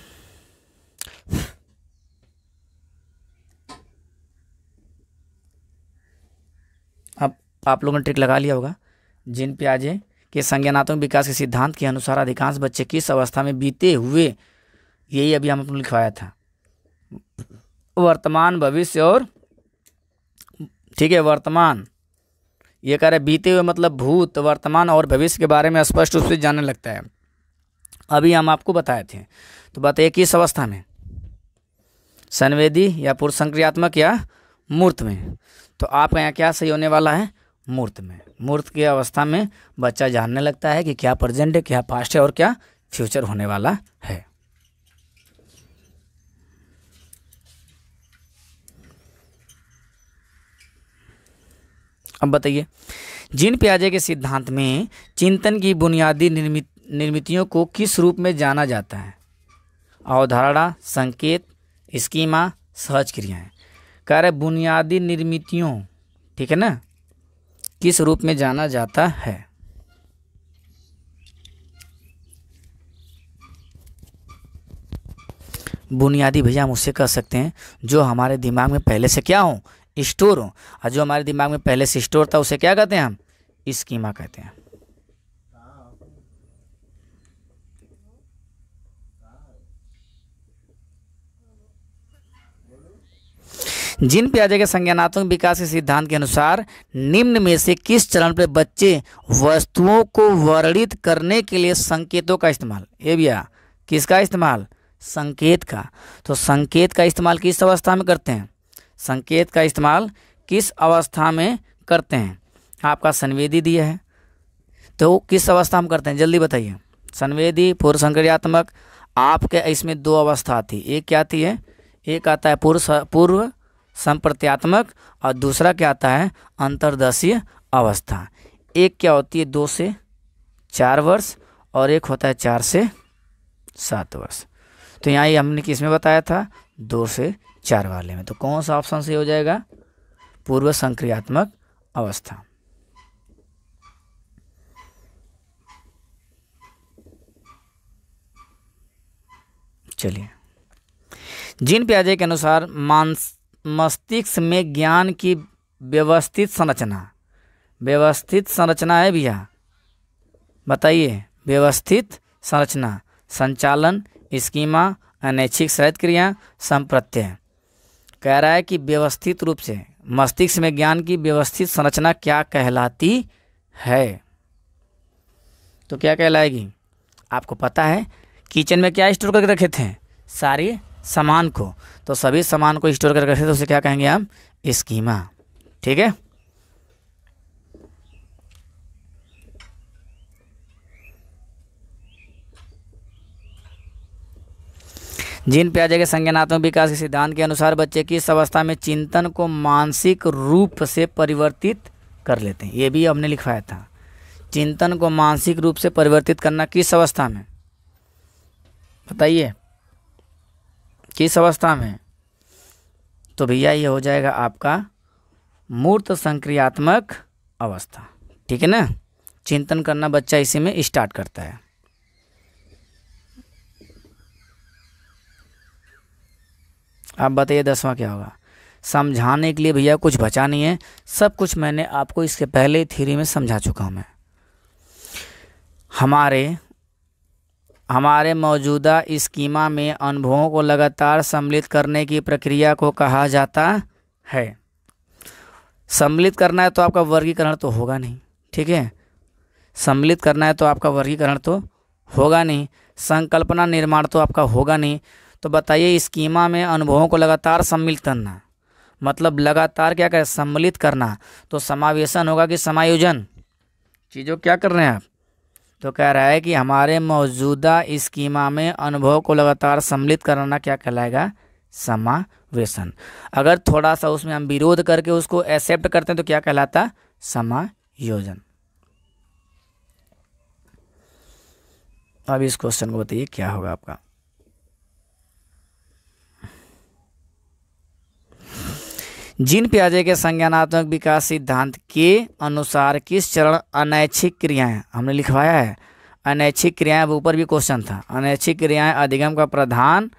अब आप लोगों ने ट्रिक लगा लिया होगा। जीन पियाजे के संज्ञानात्मक विकास के सिद्धांत के अनुसार अधिकांश बच्चे किस अवस्था में बीते हुए, यही अभी हमने लिखवाया था, वर्तमान भविष्य और ठीक है वर्तमान, ये कह रहे बीते हुए मतलब भूत वर्तमान और भविष्य के बारे में स्पष्ट रूप से जानने लगता है। अभी हम आपको बताए थे, तो बताइए किस अवस्था में, संवेदी या पूर्व संक्रियात्मक या मूर्त में। तो आपका यहाँ क्या सही होने वाला है? मूर्त में। मूर्त की अवस्था में बच्चा जानने लगता है कि क्या प्रेजेंट है, क्या पास्ट है और क्या फ्यूचर होने वाला है। अब बताइए जीन पियाजे के सिद्धांत में चिंतन की बुनियादी निर्मित निर्मितियों को किस रूप में जाना जाता है? अवधारणा, संकेत, स्कीमा, सहज क्रियाएं। कह रहे बुनियादी निर्मितियों, ठीक है ना, किस रूप में जाना जाता है? बुनियादी भैया हम उससे कह सकते हैं जो हमारे दिमाग में पहले से क्या हो, स्टोर हो। और जो हमारे दिमाग में पहले से स्टोर था उसे क्या कहते हैं हम? स्कीमा कहते हैं। जीन पियाजे के संज्ञानात्मक विकास के सिद्धांत के अनुसार निम्न में से किस चरण पर बच्चे वस्तुओं को वर्णित करने के लिए संकेतों का इस्तेमाल, ये भैया किसका इस्तेमाल? संकेत का। तो संकेत का इस्तेमाल किस अवस्था में करते हैं? संकेत का इस्तेमाल किस अवस्था में करते हैं? आपका संवेदी दिया है, तो किस अवस्था में करते हैं जल्दी बताइए। संवेदी, पूर्व संक्रियात्मक। आपके इसमें दो अवस्था आती है, एक क्या आती है, एक आता है पूर्व पूर्व संप्रत्यात्मक और दूसरा क्या आता है अंतर्दशीय अवस्था। एक क्या होती है दो से चार वर्ष और एक होता है चार से सात वर्ष। तो यहाँ ये हमने किसमें बताया था? दो से चार वाले में। तो कौन सा ऑप्शन सही हो जाएगा? पूर्व संक्रियात्मक अवस्था। चलिए जीन पियाजे के अनुसार मानस मस्तिष्क में ज्ञान की व्यवस्थित संरचना, व्यवस्थित संरचना है भैया बताइए, व्यवस्थित संरचना, संचालन, स्कीमा, अनैच्छिक सहज क्रिया, संप्रत्यय। कह रहा है कि व्यवस्थित रूप से मस्तिष्क में ज्ञान की व्यवस्थित संरचना क्या कहलाती है? तो क्या कहलाएगी? आपको पता है किचन में क्या स्टोर करके रखे थे? सारे सामान को। तो सभी सामान को स्टोर करके रखते तो उसे क्या कहेंगे हम? स्कीमा। ठीक है, जीन पियाजे के संज्ञानात्मक विकास के सिद्धांत के अनुसार बच्चे किस अवस्था में चिंतन को मानसिक रूप से परिवर्तित कर लेते हैं? ये भी हमने लिखवाया था। चिंतन को मानसिक रूप से परिवर्तित करना किस अवस्था में बताइए, किस अवस्था में? तो भैया ये हो जाएगा आपका मूर्त संक्रियात्मक अवस्था। ठीक है ना, चिंतन करना बच्चा इसी में स्टार्ट करता है। आप बताइए दसवां क्या होगा। समझाने के लिए भैया कुछ बचा नहीं है, सब कुछ मैंने आपको इसके पहले थ्योरी में समझा चुका हूँ मैं। हमारे हमारे मौजूदा स्कीमा में अनुभवों को लगातार सम्मिलित करने की प्रक्रिया को कहा जाता है। सम्मिलित करना है तो आपका वर्गीकरण तो होगा नहीं, ठीक है, सम्मिलित करना है तो आपका वर्गीकरण तो होगा नहीं, संकल्पना निर्माण तो आपका होगा नहीं। तो बताइए स्कीमा में अनुभवों को लगातार सम्मिलित करना मतलब लगातार क्या करें? सम्मिलित करना। तो समावेशन होगा कि समायोजन, चीज़ों क्या कर रहे हैं आप? तो कह रहा है कि हमारे मौजूदा स्कीमा में अनुभव को लगातार सम्मिलित करना क्या कहलाएगा, समावेशन। अगर थोड़ा सा उसमें हम विरोध करके उसको एक्सेप्ट करते हैं तो क्या कहलाता, समायोजन। अब इस क्वेश्चन को बताइए क्या होगा आपका। जीन पियाजे के संज्ञानात्मक विकास सिद्धांत के अनुसार किस चरण अनैच्छिक क्रियाएं, हमने लिखवाया है अनैच्छिक क्रियाएं, अब ऊपर भी क्वेश्चन था, अनैच्छिक क्रियाएं अधिगम का प्रधान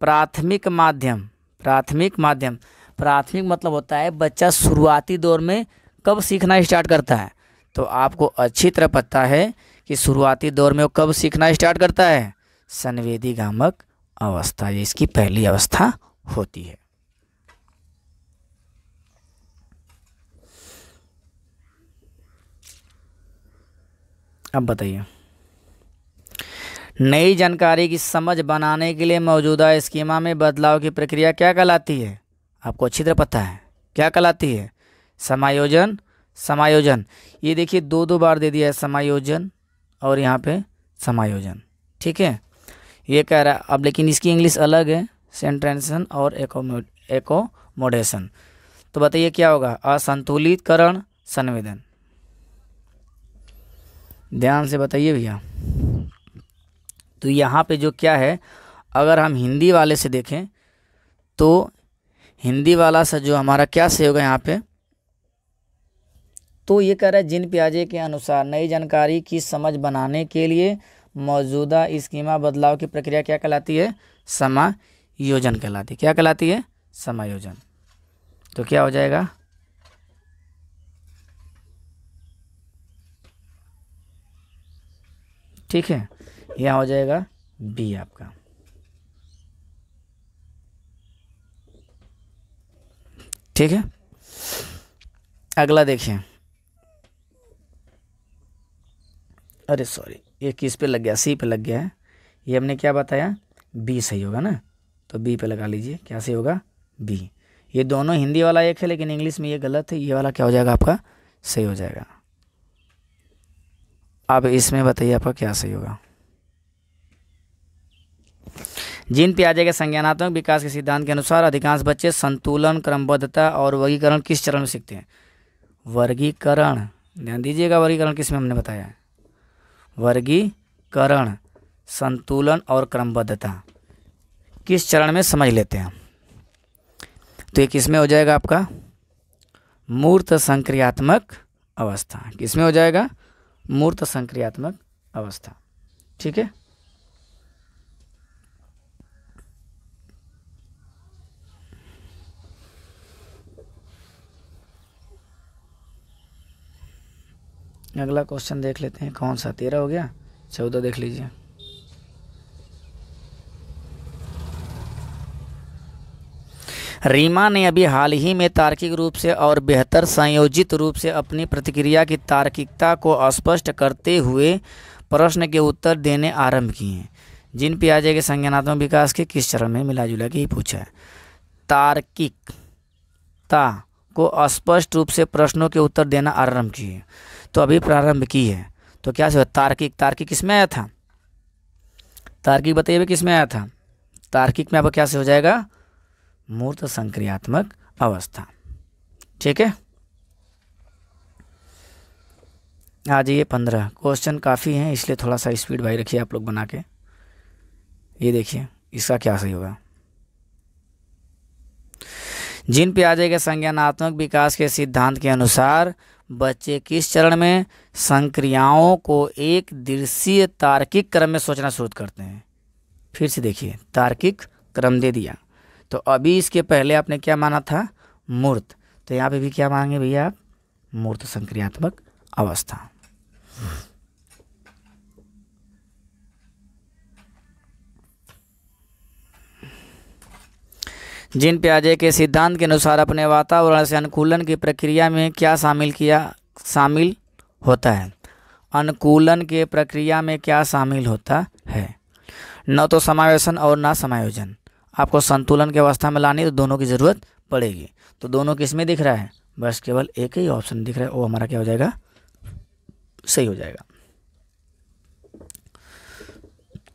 प्राथमिक माध्यम, प्राथमिक माध्यम, प्राथमिक मतलब होता है बच्चा शुरुआती दौर में कब सीखना स्टार्ट करता है। तो आपको अच्छी तरह पता है कि शुरुआती दौर में वो कब सीखना स्टार्ट करता है, संवेदीगामक अवस्था, ये इसकी पहली अवस्था होती है। अब बताइए, नई जानकारी की समझ बनाने के लिए मौजूदा स्कीमा में बदलाव की प्रक्रिया क्या कहलाती है, आपको अच्छी तरह पता है क्या कहलाती है, समायोजन। समायोजन ये देखिए दो दो बार दे दिया है, समायोजन और यहाँ पे समायोजन, ठीक है। ये कह रहा है अब, लेकिन इसकी इंग्लिश अलग है, सेंट्रेशन और एकोमोडेशन। तो बताइए क्या होगा, असंतुलितकरण संवेदन। ध्यान से बताइए भैया, तो यहाँ पे जो क्या है, अगर हम हिंदी वाले से देखें तो हिंदी वाला से जो हमारा क्या से होगा यहाँ पे, तो ये कह रहा है जीन पियाजे के अनुसार नई जानकारी की समझ बनाने के लिए मौजूदा स्कीमा बदलाव की प्रक्रिया क्या कहलाती है, समायोजन कहलाती है। क्या कहलाती है, समायोजन। तो क्या हो जाएगा, ठीक है, यह हो जाएगा बी आपका। ठीक है, अगला देखिए, अरे सॉरी ये किस पे लग गया, सी पे लग गया है, ये हमने क्या बताया, बी सही होगा ना, तो बी पे लगा लीजिए, क्या सही होगा, बी। ये दोनों हिंदी वाला एक है लेकिन इंग्लिश में ये गलत है, ये वाला क्या हो जाएगा आपका, सही हो जाएगा। अब इसमें बताइए आपका क्या सही होगा। जीन पियाजे के संज्ञानात्मक विकास के सिद्धांत के अनुसार अधिकांश बच्चे संतुलन, क्रमबद्धता और वर्गीकरण किस चरण में सीखते हैं। वर्गीकरण, ध्यान दीजिएगा, वर्गीकरण किस में हमने बताया है, वर्गीकरण, संतुलन और क्रमबद्धता किस चरण में समझ लेते हैं। तो ये किस में हो जाएगा आपका, मूर्त संक्रियात्मक अवस्था, किस में हो जाएगा, मूर्त संक्रियात्मक अवस्था। ठीक है, अगला क्वेश्चन देख लेते हैं, कौन सा, तेरह हो गया, चौदह देख लीजिए। रीमा ने अभी हाल ही में तार्किक रूप से और बेहतर संयोजित रूप से अपनी प्रतिक्रिया की तार्किकता को स्पष्ट करते हुए प्रश्न के उत्तर देने आरंभ किए हैं। जीन पियाजे के संज्ञानात्मक विकास के किस चरण में, मिलाजुला के ही पूछा है, तार्किकता को स्पष्ट रूप से प्रश्नों के उत्तर देना आरंभ किए, तो अभी प्रारंभ की है। तो क्या से तार्किक, तार्किक किस में आया था, तार्किक बताइए किस में आया था, तार्किक में आपको क्या से हो जाएगा, मूर्त संक्रियात्मक अवस्था। ठीक है, आ जाइए पंद्रह, क्वेश्चन काफ़ी हैं इसलिए थोड़ा सा स्पीड भाई रखिए आप लोग बना के। ये देखिए इसका क्या सही होगा, जीन पियाजे के संज्ञानात्मक विकास के सिद्धांत के अनुसार बच्चे किस चरण में संक्रियाओं को एक दृश्य तार्किक क्रम में सोचना शुरू करते हैं। फिर से देखिए, तार्किक क्रम दे दिया, तो अभी इसके पहले आपने क्या माना था, मूर्त, तो यहाँ पे भी क्या मानेंगे भैया आप, मूर्त संक्रियात्मक अवस्था। जीन पियाजे के सिद्धांत के अनुसार अपने वातावरण से अनुकूलन की प्रक्रिया में क्या शामिल किया शामिल होता है, अनुकूलन के प्रक्रिया में क्या शामिल होता है, न तो समावेशन और ना समायोजन। आपको संतुलन की अवस्था में लानी तो दोनों की ज़रूरत पड़ेगी, तो दोनों किसमें दिख रहा है, बस केवल एक ही ऑप्शन दिख रहा है, वो हमारा क्या हो जाएगा, सही हो जाएगा।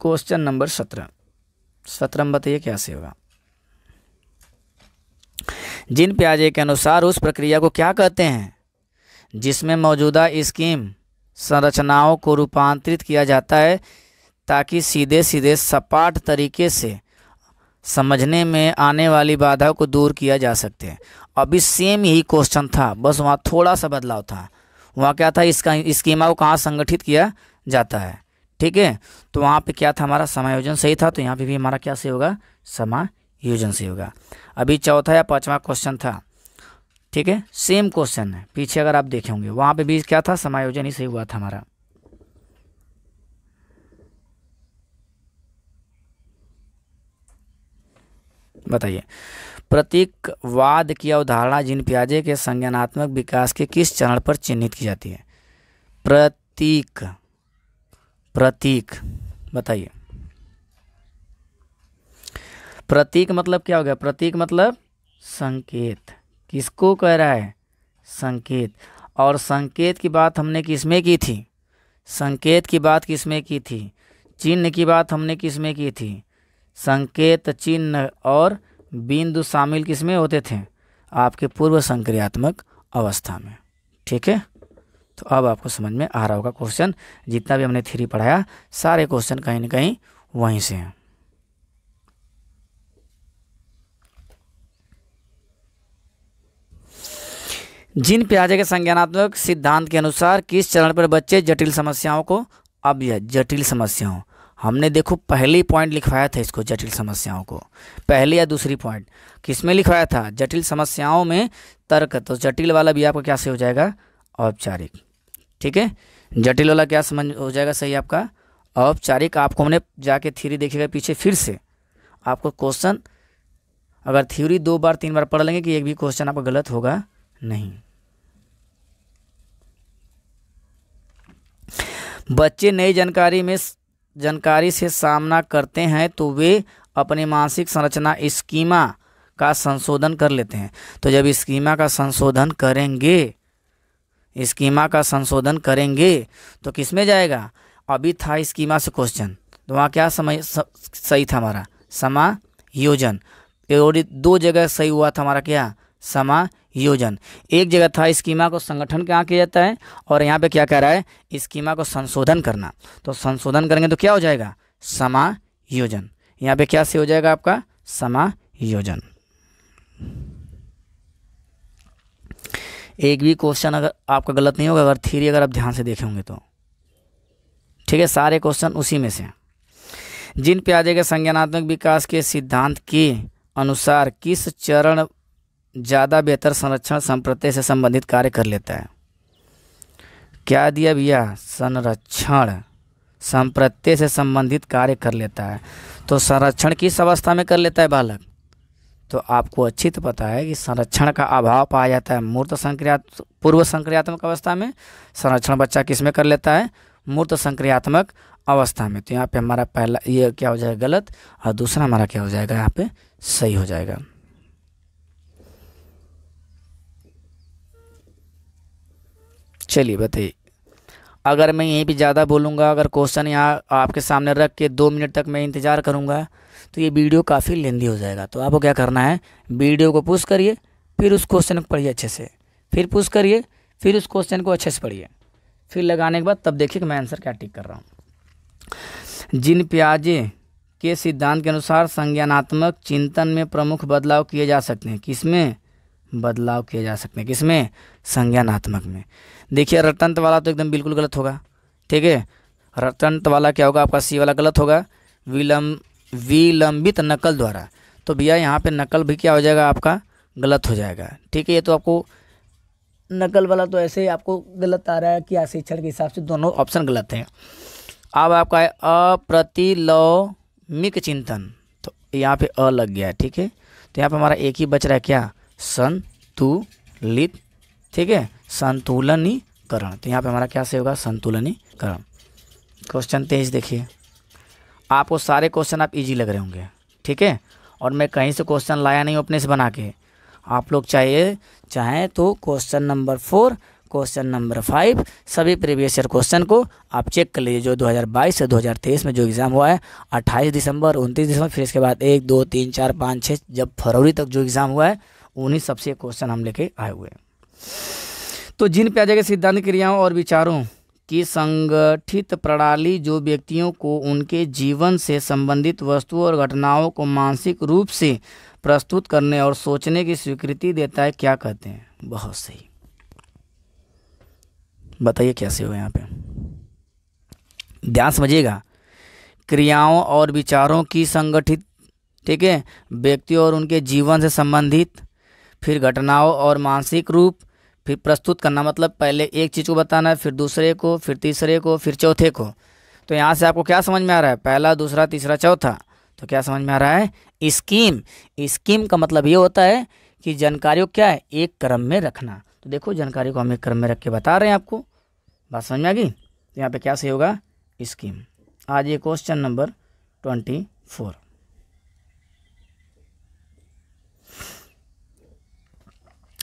क्वेश्चन नंबर सत्रह सत्रह में बताइए कैसे होगा। जीन पियाजे के अनुसार उस प्रक्रिया को क्या कहते हैं जिसमें मौजूदा स्कीम संरचनाओं को रूपांतरित किया जाता है ताकि सीधे सीधे सपाट तरीके से समझने में आने वाली बाधा को दूर किया जा सकते हैं। अभी सेम यही क्वेश्चन था, बस वहाँ थोड़ा सा बदलाव था। वहाँ क्या था, इसका स्कीमा को कहाँ संगठित किया जाता है, ठीक है। तो वहाँ पे क्या था, हमारा समायोजन सही था, तो यहाँ पे भी हमारा क्या से होगा, समायोजन से होगा। अभी चौथा या पाँचवा क्वेश्चन था, ठीक है, सेम क्वेश्चन है। पीछे अगर आप देखे होंगे वहाँ पे भी क्या था, समायोजन ही सही हुआ था हमारा। बताइए प्रतीकवाद की अवधारणा जीन पियाजे के संज्ञानात्मक विकास के किस चरण पर चिन्हित की जाती है। प्रतीक प्रतीक बताइए प्रतीक मतलब क्या हो गया, प्रतीक मतलब संकेत। किसको कह रहा है, संकेत। और संकेत की बात हमने किसमें की थी, संकेत की बात किसमें की थी, चिन्ह की बात हमने किसमें की थी। संकेत, चिन्ह और बिंदु शामिल किसमें होते थे, आपके पूर्व संक्रियात्मक अवस्था में, ठीक है। तो अब आपको समझ में आ रहा होगा क्वेश्चन, जितना भी हमने थ्योरी पढ़ाया सारे क्वेश्चन कहीं ना कहीं वहीं से हैं। जीन पियाजे के संज्ञानात्मक सिद्धांत के अनुसार किस चरण पर बच्चे जटिल समस्याओं को, अब यह जटिल समस्याओं हमने देखो पहली पॉइंट लिखवाया था इसको, जटिल समस्याओं को पहली या दूसरी पॉइंट किसमें लिखवाया था, जटिल समस्याओं में तर्क। तो जटिल वाला भी आपका क्या से हो जाएगा, औपचारिक, ठीक है। जटिल वाला क्या समझ हो जाएगा, सही आपका औपचारिक। आपको हमने जाके थ्योरी देखिएगा पीछे, फिर से आपको क्वेश्चन अगर थ्योरी दो बार तीन बार पढ़ लेंगे कि एक भी क्वेश्चन आपका गलत होगा नहीं। बच्चे नई जानकारी में जानकारी से सामना करते हैं तो वे अपनी मानसिक संरचना स्कीमा का संशोधन कर लेते हैं। तो जब स्कीमा का संशोधन करेंगे स्कीमा का संशोधन करेंगे तो किसमें जाएगा। अभी था स्कीमा से क्वेश्चन, तो वहाँ क्या समय सही था हमारा, समायोजन। और दो जगह सही हुआ था हमारा क्या, समायोजन। एक जगह था स्कीमा को संगठन कहाँ किया जाता है, और यहाँ पे क्या कह रहा है, स्कीमा को संशोधन करना। तो संशोधन करेंगे तो क्या हो जाएगा, समायोजन। यहाँ पे क्या से हो जाएगा आपका, समायोजन। एक भी क्वेश्चन अगर आपका गलत नहीं होगा अगर थ्योरी अगर आप ध्यान से देखेंगे तो, ठीक है। सारे क्वेश्चन उसी में से। जीन पियाजे के संज्ञानात्मक विकास के सिद्धांत के अनुसार किस चरण ज़्यादा बेहतर संरक्षण संप्रत्य से संबंधित कार्य कर लेता है। क्या दिया भैया, संरक्षण संप्रत्य से संबंधित कार्य कर लेता है। तो संरक्षण किस अवस्था में कर लेता है बालक, तो आपको अच्छी तो पता है कि संरक्षण का अभाव पाया जाता है मूर्त संक्रियात्मक पूर्व संक्रियात्मक अवस्था में। संरक्षण बच्चा किस में कर लेता है, मूर्त संक्रियात्मक अवस्था में। तो यहाँ पे हमारा पहला ये क्या हो जाएगा, गलत, और दूसरा हमारा क्या हो जाएगा, यहाँ पे सही हो जाएगा। चलिए बताइए, अगर मैं यहीं पे ज़्यादा बोलूँगा, अगर क्वेश्चन यहाँ आपके सामने रख के दो मिनट तक मैं इंतज़ार करूँगा तो ये वीडियो काफ़ी लेंदी हो जाएगा। तो आपको क्या करना है, वीडियो को पुश करिए, फिर उस क्वेश्चन को पढ़िए अच्छे से, फिर पुश करिए, फिर उस क्वेश्चन को अच्छे से पढ़िए, फिर लगाने के बाद तब देखिए कि मैं आंसर क्या टिक कर रहा हूँ। जीन पियाजे के सिद्धांत के अनुसार संज्ञानात्मक चिंतन में प्रमुख बदलाव किए जा सकते हैं। किसमें बदलाव किए जा सकते हैं, किसमें, संज्ञानात्मक में। देखिए रटंत वाला तो एकदम बिल्कुल गलत होगा, ठीक है। रटंत वाला क्या होगा आपका, सी वाला गलत होगा। विलम्ब विलंबित नकल द्वारा, तो भैया यहाँ पे नकल भी क्या हो जाएगा आपका, गलत हो जाएगा, ठीक है। ये तो आपको नकल वाला तो ऐसे ही आपको गलत आ रहा है कि शिक्षण के हिसाब से दोनों ऑप्शन गलत हैं। अब आपका है अप्रतिलोमिक चिंतन, तो यहाँ पे अ लग गया है, ठीक है। तो यहाँ पे हमारा एक ही बच रहा है क्या, संतुलित, ठीक है, संतुलनीकरण। तो यहाँ पे हमारा क्या से होगा, संतुलनीकरण। क्वेश्चन तेईस देखिए, आपको सारे क्वेश्चन आप इजी लग रहे होंगे, ठीक है। और मैं कहीं से क्वेश्चन लाया नहीं हूँ अपने से बना के। आप लोग चाहिए चाहें तो question number four question number five. सभी प्रीवियस ईयर क्वेश्चन को आप चेक कर लीजिए जो दो हज़ार बाईस से दो हज़ार तेईस में जो एग्ज़ाम हुआ है, अट्ठाईस दिसंबर, उनतीस दिसंबर, फिर इसके बाद एक दो तीन चार पाँच छः जब फरवरी तक जो एग्ज़ाम हुआ है उन्हीं सबसे क्वेश्चन हम लेके आए हुए हैं। तो जीन पियाजे के सिद्धांत, क्रियाओं और विचारों की संगठित प्रणाली जो व्यक्तियों को उनके जीवन से संबंधित वस्तुओं और घटनाओं को मानसिक रूप से प्रस्तुत करने और सोचने की स्वीकृति देता है, क्या कहते हैं? बहुत सही, बताइए कैसे हो। यहाँ पे ध्यान समझिएगा, क्रियाओं और विचारों की संगठित, ठीक है, व्यक्तियों और उनके जीवन से संबंधित, फिर घटनाओं और मानसिक रूप, फिर प्रस्तुत करना, मतलब पहले एक चीज़ को बताना है, फिर दूसरे को, फिर तीसरे को, फिर चौथे को। तो यहाँ से आपको क्या समझ में आ रहा है? पहला, दूसरा, तीसरा, चौथा। तो क्या समझ में आ रहा है? स्कीम। स्कीम का मतलब ये होता है कि जानकारी को क्या है, एक क्रम में रखना। तो देखो जानकारी को हम एक क्रम में रख के बता रहे हैं आपको, बात समझ में आ गई। तो यहाँ पर क्या सही होगा? स्कीम। आज ये question number twenty four.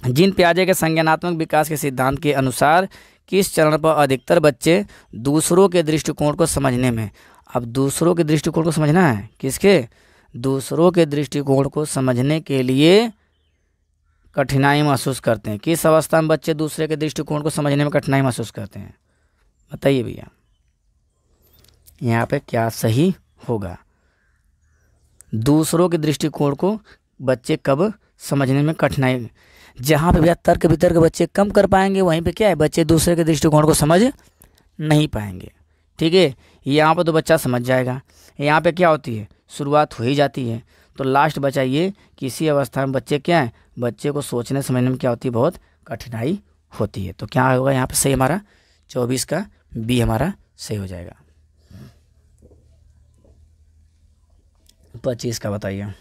Jean पियाजे के संज्ञानात्मक विकास के सिद्धांत के अनुसार किस चरण पर अधिकतर बच्चे दूसरों के दृष्टिकोण को समझने में, अब दूसरों के दृष्टिकोण को समझना है, किसके? दूसरों के दृष्टिकोण को समझने के लिए कठिनाई महसूस करते हैं। किस अवस्था में बच्चे दूसरे के दृष्टिकोण को समझने में कठिनाई महसूस करते हैं? बताइए भैया यहाँ पे क्या सही होगा? दूसरों के दृष्टिकोण को बच्चे कब समझने में कठिनाई, जहाँ पे भैया तर्क वितर्क बच्चे कम कर पाएंगे वहीं पे क्या है, बच्चे दूसरे के दृष्टिकोण को समझ नहीं पाएंगे। ठीक है, यहाँ पे तो बच्चा समझ जाएगा, यहाँ पे क्या होती है, शुरुआत हो ही जाती है। तो लास्ट बचा ये कि इसी अवस्था में बच्चे क्या है, बच्चे को सोचने समझने में क्या होती है, बहुत कठिनाई होती है। तो क्या होगा यहाँ पर सही हमारा? चौबीस का बी हमारा सही हो जाएगा। पच्चीस का बताइए,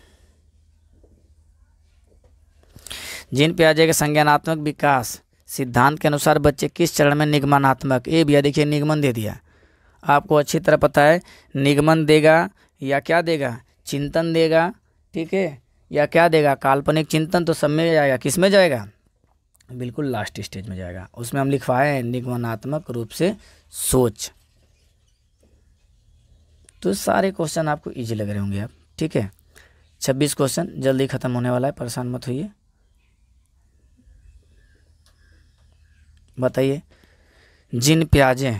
जीन पियाजे के संज्ञानात्मक विकास सिद्धांत के अनुसार बच्चे किस चरण में निगमनात्मक, ए भैया देखिए निगमन दे दिया, आपको अच्छी तरह पता है निगमन देगा या क्या देगा, चिंतन देगा, ठीक है, या क्या देगा, काल्पनिक चिंतन। तो सब में जाएगा, किस में जाएगा? बिल्कुल लास्ट स्टेज में जाएगा। उसमें हम लिखवाए हैं निगमनात्मक रूप से सोच। तो सारे क्वेश्चन आपको ईजी लग रहे होंगे आप, ठीक है। छब्बीस क्वेश्चन जल्दी ख़त्म होने वाला है, परेशान मत होइए। बताइए, जीन पियाजे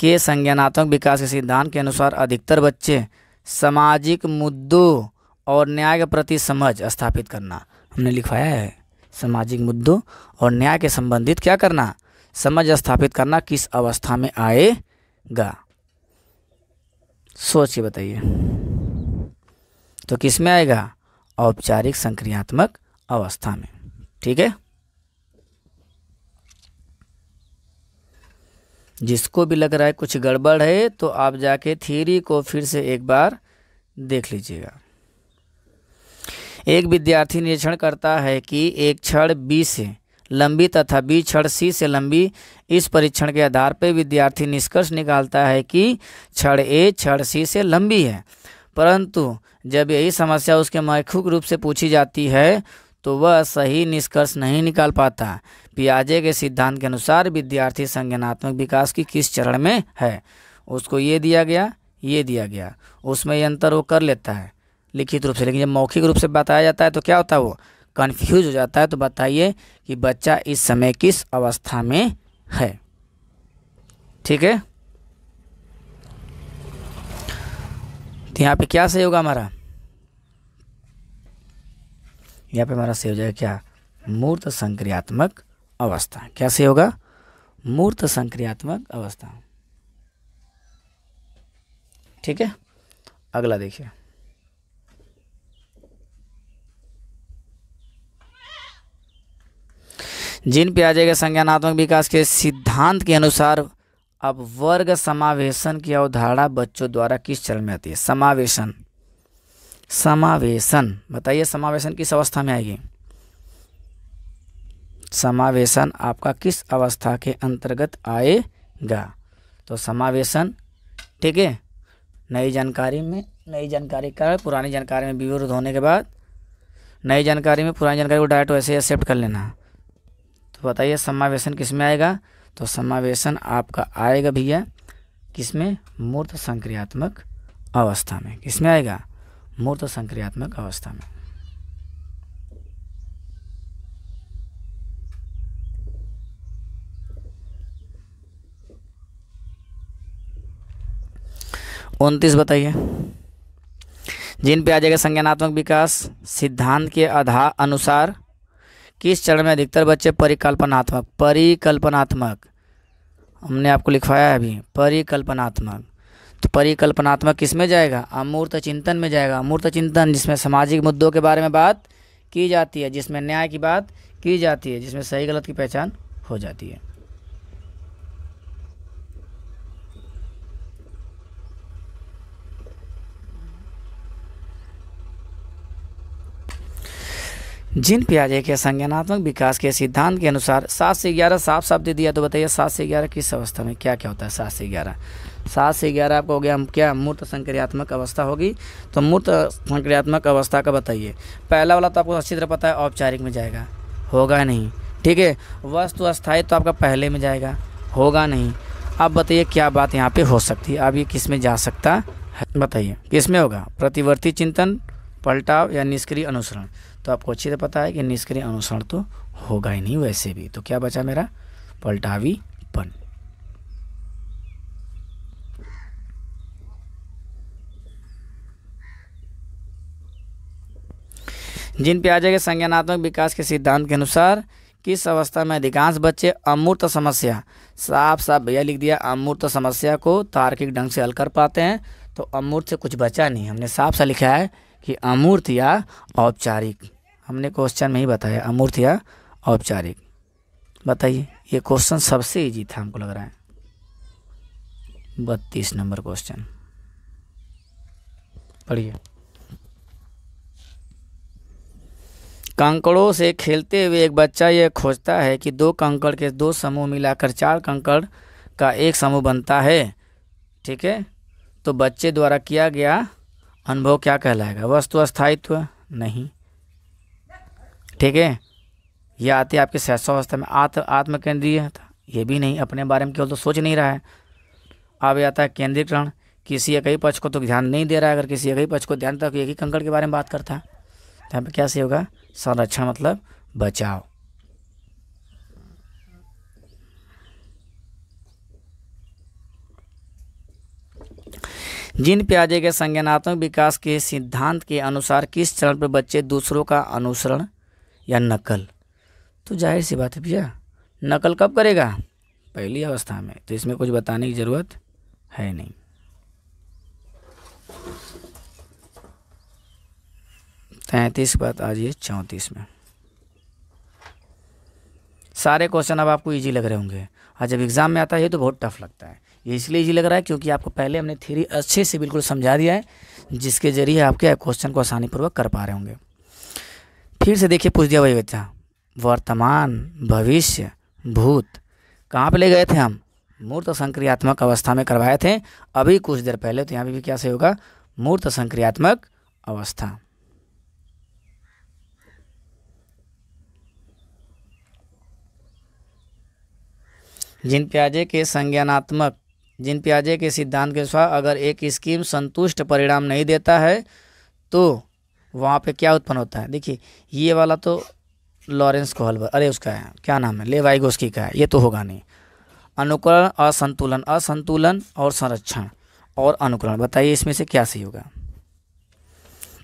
के संज्ञानात्मक विकास के सिद्धांत के अनुसार अधिकतर बच्चे सामाजिक मुद्दों और न्याय के प्रति समझ स्थापित करना, हमने लिखवाया है सामाजिक मुद्दों और न्याय के संबंधित क्या करना, समझ स्थापित करना, किस अवस्था में आएगा? सोच के बताइए। तो किस में आएगा? औपचारिक संक्रियात्मक अवस्था में, ठीक है। जिसको भी लग रहा है कुछ गड़बड़ है तो आप जाके थ्योरी को फिर से एक बार देख लीजिएगा। एक विद्यार्थी निरीक्षण करता है कि एक छड़ बी से लंबी तथा बी छड़ सी से लंबी, इस परीक्षण के आधार पर विद्यार्थी निष्कर्ष निकालता है कि छड़ ए छड़ सी से लंबी है, परंतु जब यही समस्या उसके मौखिक रूप से पूछी जाती है तो वह सही निष्कर्ष नहीं निकाल पाता। पियाजे के सिद्धांत के अनुसार विद्यार्थी संज्ञानात्मक विकास की किस चरण में है? उसको ये दिया गया, ये दिया गया, उसमें ये अंतर वो कर लेता है लिखित रूप से, लेकिन जब मौखिक रूप से बताया जाता है तो क्या होता है, वो कन्फ्यूज हो जाता है। तो बताइए कि बच्चा इस समय किस अवस्था में है, ठीक है। तो यहाँ पे क्या सही होगा हमारा? यहाँ पे हमारा सही हो जाएगा क्या? मूर्त संक्रियात्मक अवस्था। क्या सही होगा? मूर्त संक्रियात्मक अवस्था, ठीक है। अगला देखिए, जीन पियाजे के संज्ञानात्मक विकास के सिद्धांत के अनुसार अब वर्ग समावेशन की अवधारणा बच्चों द्वारा किस चरण में आती है? समावेशन, समावेशन बताइए समावेशन किस अवस्था में आएगी? समावेशन आपका किस अवस्था के अंतर्गत आएगा? तो समावेशन, ठीक है, नई जानकारी में, नई जानकारी का पुरानी जानकारी में विरोध होने के बाद नई जानकारी में पुरानी जानकारी को डायरेक्ट वैसे एक्सेप्ट कर लेना। तो बताइए समावेशन किसमें आएगा, तो समावेशन आपका आएगा भैया किसमें, मूर्त संक्रियात्मक अवस्था में। किसमें आएगा, मूर्त संक्रियात्मक अवस्था में। उनतीस बताइए, जीन पियाजे का संज्ञानात्मक विकास सिद्धांत के आधार अनुसार किस चरण में अधिकतर बच्चे परिकल्पनात्मक, परिकल्पनात्मक हमने आपको लिखवाया है अभी, परिकल्पनात्मक, तो परिकल्पनात्मक किसमें जाएगा, अमूर्त चिंतन में जाएगा। अमूर्त चिंतन जिसमें सामाजिक मुद्दों के बारे में बात की जाती है, जिसमें न्याय की बात की जाती है, जिसमें सही गलत की पहचान हो जाती है। जीन पियाजे के संज्ञानात्मक विकास के सिद्धांत के अनुसार सात से ग्यारह साफ साफ दे दिया, तो बताइए सात से ग्यारह किस अवस्था में क्या क्या होता है। सात से ग्यारह, सात से ग्यारह आपको हो गया क्या, मूर्त संक्रियात्मक अवस्था होगी। तो मूर्त संक्रियात्मक अवस्था का बताइए, पहला वाला तो आपको अच्छी तरह पता है औपचारिक में जाएगा, होगा नहीं, ठीक है। वस्तु अस्थायी तो आपका पहले में जाएगा, होगा नहीं। अब बताइए क्या बात यहाँ पर हो सकती है, अब ये किस में जा सकता है, बताइए किस में होगा, प्रतिवर्ती चिंतन, पलटाव या निष्क्रिय अनुसरण। तो आपको अच्छे से पता है कि निष्क्रिय अनुसरण तो होगा ही नहीं वैसे भी, तो क्या बचा मेरा, पलटावीपन। जीन पियाजे के संज्ञानात्मक विकास के सिद्धांत के अनुसार किस अवस्था में अधिकांश बच्चे अमूर्त समस्या, साफ साफ भैया लिख दिया, अमूर्त समस्या को तार्किक ढंग से हल कर पाते हैं। तो अमूर्त से कुछ बचा नहीं, हमने साफ सा लिखा है कि अमूर्त या औपचारिक, हमने क्वेश्चन में ही बताया अमूर्त या औपचारिक। बताइए ये क्वेश्चन सबसे इजी था हमको लग रहा है, बत्तीस नंबर क्वेश्चन पढ़िए। कंकड़ों से खेलते हुए एक बच्चा यह खोजता है कि दो कंकड़ के दो समूह मिलाकर चार कंकड़ का एक समूह बनता है, ठीक है। तो बच्चे द्वारा किया गया अनुभव क्या कहलाएगा, वस्तु अस्थायित्व नहीं, ठीक है। यह आते आपके शैशवावस्था में आत्म आत्मकेंद्रीय था, ये भी नहीं, अपने बारे में केवल तो सोच नहीं रहा है। अब आता है केंद्रीकरण, किसी या कई पक्ष को तो ध्यान नहीं दे रहा है, अगर किसी या कई पक्ष को ध्यान तक एक ही कंकड़ के बारे में बात करता है, तो यहाँ पर क्या सही होगा, संरक्षण मतलब बचाव। जीन पियाजे के संज्ञानात्मक विकास के सिद्धांत के अनुसार किस चरण पर बच्चे दूसरों का अनुसरण या नकल, तो जाहिर सी बात है भैया नकल कब करेगा, पहली अवस्था में, तो इसमें कुछ बताने की ज़रूरत है नहीं। तैंतीस बात आज ये चौंतीस में, सारे क्वेश्चन अब आपको इजी लग रहे होंगे, और जब एग्ज़ाम में आता है ये तो बहुत टफ लगता है। ये इसलिए इजी लग रहा है क्योंकि आपको पहले हमने थ्योरी अच्छे से बिल्कुल समझा दिया है, जिसके जरिए आपके क्वेश्चन को आसानीपूर्वक कर पा रहे होंगे। फिर से देखिए पूछ दिया वही बच्चा, वर्तमान, भविष्य, भूत, कहाँ पे ले गए थे हम, मूर्त संक्रियात्मक अवस्था में करवाए थे अभी कुछ देर पहले, तो यहाँ पर भी क्या सही होगा, मूर्त संक्रियात्मक अवस्था। जीन पियाजे के संज्ञानात्मक, जीन पियाजे के सिद्धांत के अनुसार अगर एक स्कीम संतुष्ट परिणाम नहीं देता है तो वहाँ पे क्या उत्पन्न होता है। देखिए ये वाला तो लॉरेंस कोहलबर्ग, अरे उसका है क्या नाम है, लेव वायगोत्स्की का है, ये तो होगा नहीं। अनुकरण, असंतुलन, असंतुलन और संरक्षण और अनुकरण, बताइए इसमें से क्या सही होगा।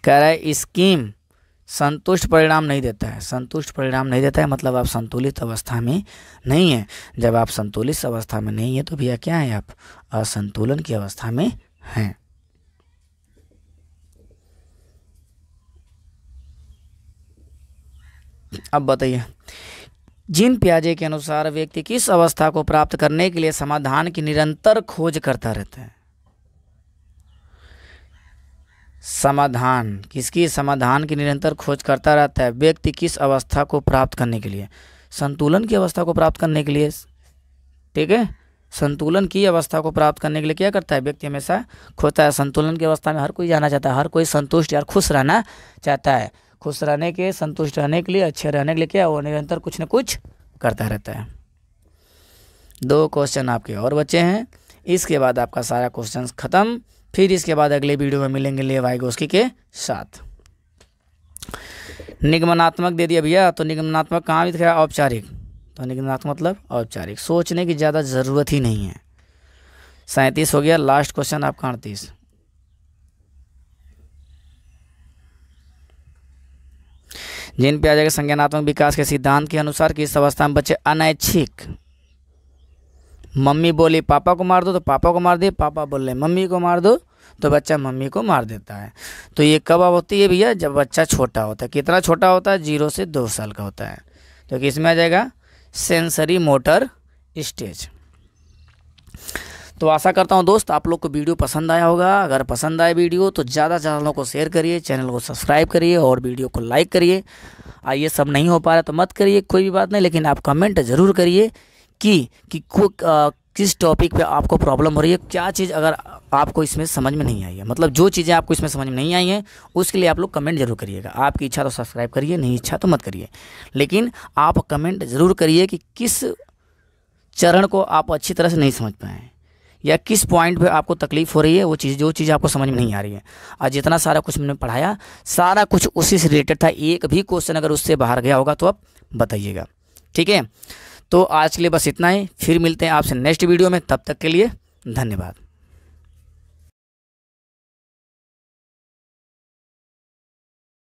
कह रहा है स्कीम संतुष्ट परिणाम नहीं देता है, संतुष्ट परिणाम नहीं देता है मतलब आप संतुलित अवस्था में नहीं है। जब आप संतुलित अवस्था में नहीं है तो भैया क्या है, आप असंतुलन की अवस्था में हैं। अब बताइए जीन पियाजे के अनुसार व्यक्ति किस अवस्था को प्राप्त करने के लिए समाधान की निरंतर खोज करता रहता है। समाधान किसकी, समाधान की निरंतर खोज करता रहता है व्यक्ति किस अवस्था को प्राप्त करने के लिए, संतुलन की अवस्था को प्राप्त करने के लिए, ठीक है। संतुलन की अवस्था को प्राप्त करने के लिए क्या करता है व्यक्ति, हमेशा खोजता है। संतुलन की अवस्था में हर कोई जाना चाहता है, हर कोई संतुष्ट यार खुश रहना चाहता है। खुश रहने के, संतुष्ट रहने के लिए, अच्छे रहने के लिए क्या वो निरंतर कुछ न कुछ करता रहता है। दो क्वेश्चन आपके और बचे हैं, इसके बाद आपका सारा क्वेश्चन ख़त्म। फिर इसके बाद अगले वीडियो में मिलेंगे लेव वायगोत्स्की के साथ। निगमनात्मक दे दिया भैया, तो निगमनात्मक कहाँ भी दिख रहा है, औपचारिक। तो निगमनात्मक मतलब औपचारिक, सोचने की ज़्यादा ज़रूरत ही नहीं है। सैंतीस हो गया, लास्ट क्वेश्चन आपका अड़तीस। जीन पियाजे के संज्ञानात्मक विकास के सिद्धांत के अनुसार किस अवस्था में बच्चे अनैच्छिक। मम्मी बोली पापा को मार दो तो पापा को मार दिए, पापा बोल रहे मम्मी को मार दो तो बच्चा मम्मी को मार देता है। तो ये कब होती है भैया, जब बच्चा छोटा होता है। कितना छोटा होता है, जीरो से दो साल का होता है। तो किसमें आ जाएगा, सेंसरी मोटर स्टेज। तो आशा करता हूं दोस्त आप लोग को वीडियो पसंद आया होगा। अगर पसंद आए वीडियो तो ज़्यादा से ज़्यादा लोगों को शेयर करिए, चैनल को सब्सक्राइब करिए और वीडियो को लाइक करिए। आइए सब नहीं हो पा रहा तो मत करिए, कोई भी बात नहीं, लेकिन आप कमेंट ज़रूर करिए कि, कि को, आ, किस टॉपिक पे आपको प्रॉब्लम हो रही है, क्या चीज़ अगर आपको इसमें समझ में नहीं आई है, मतलब जो चीज़ें आपको इसमें समझ में नहीं आई हैं उसके लिए आप लोग कमेंट जरूर करिएगा। आपकी इच्छा तो सब्सक्राइब करिए, नहीं इच्छा तो मत करिए, लेकिन आप कमेंट ज़रूर करिए कि किस चरण को आप अच्छी तरह से नहीं समझ पाएँ या किस पॉइंट पे आपको तकलीफ़ हो रही है, वो चीज़ जो चीज़ आपको समझ में नहीं आ रही है। आज जितना सारा कुछ मैंने पढ़ाया सारा कुछ उसी से रिलेटेड था, एक भी क्वेश्चन अगर उससे बाहर गया होगा तो आप बताइएगा। ठीक है, तो आज के लिए बस इतना ही, फिर मिलते हैं आपसे नेक्स्ट वीडियो में। तब तक के लिए धन्यवाद।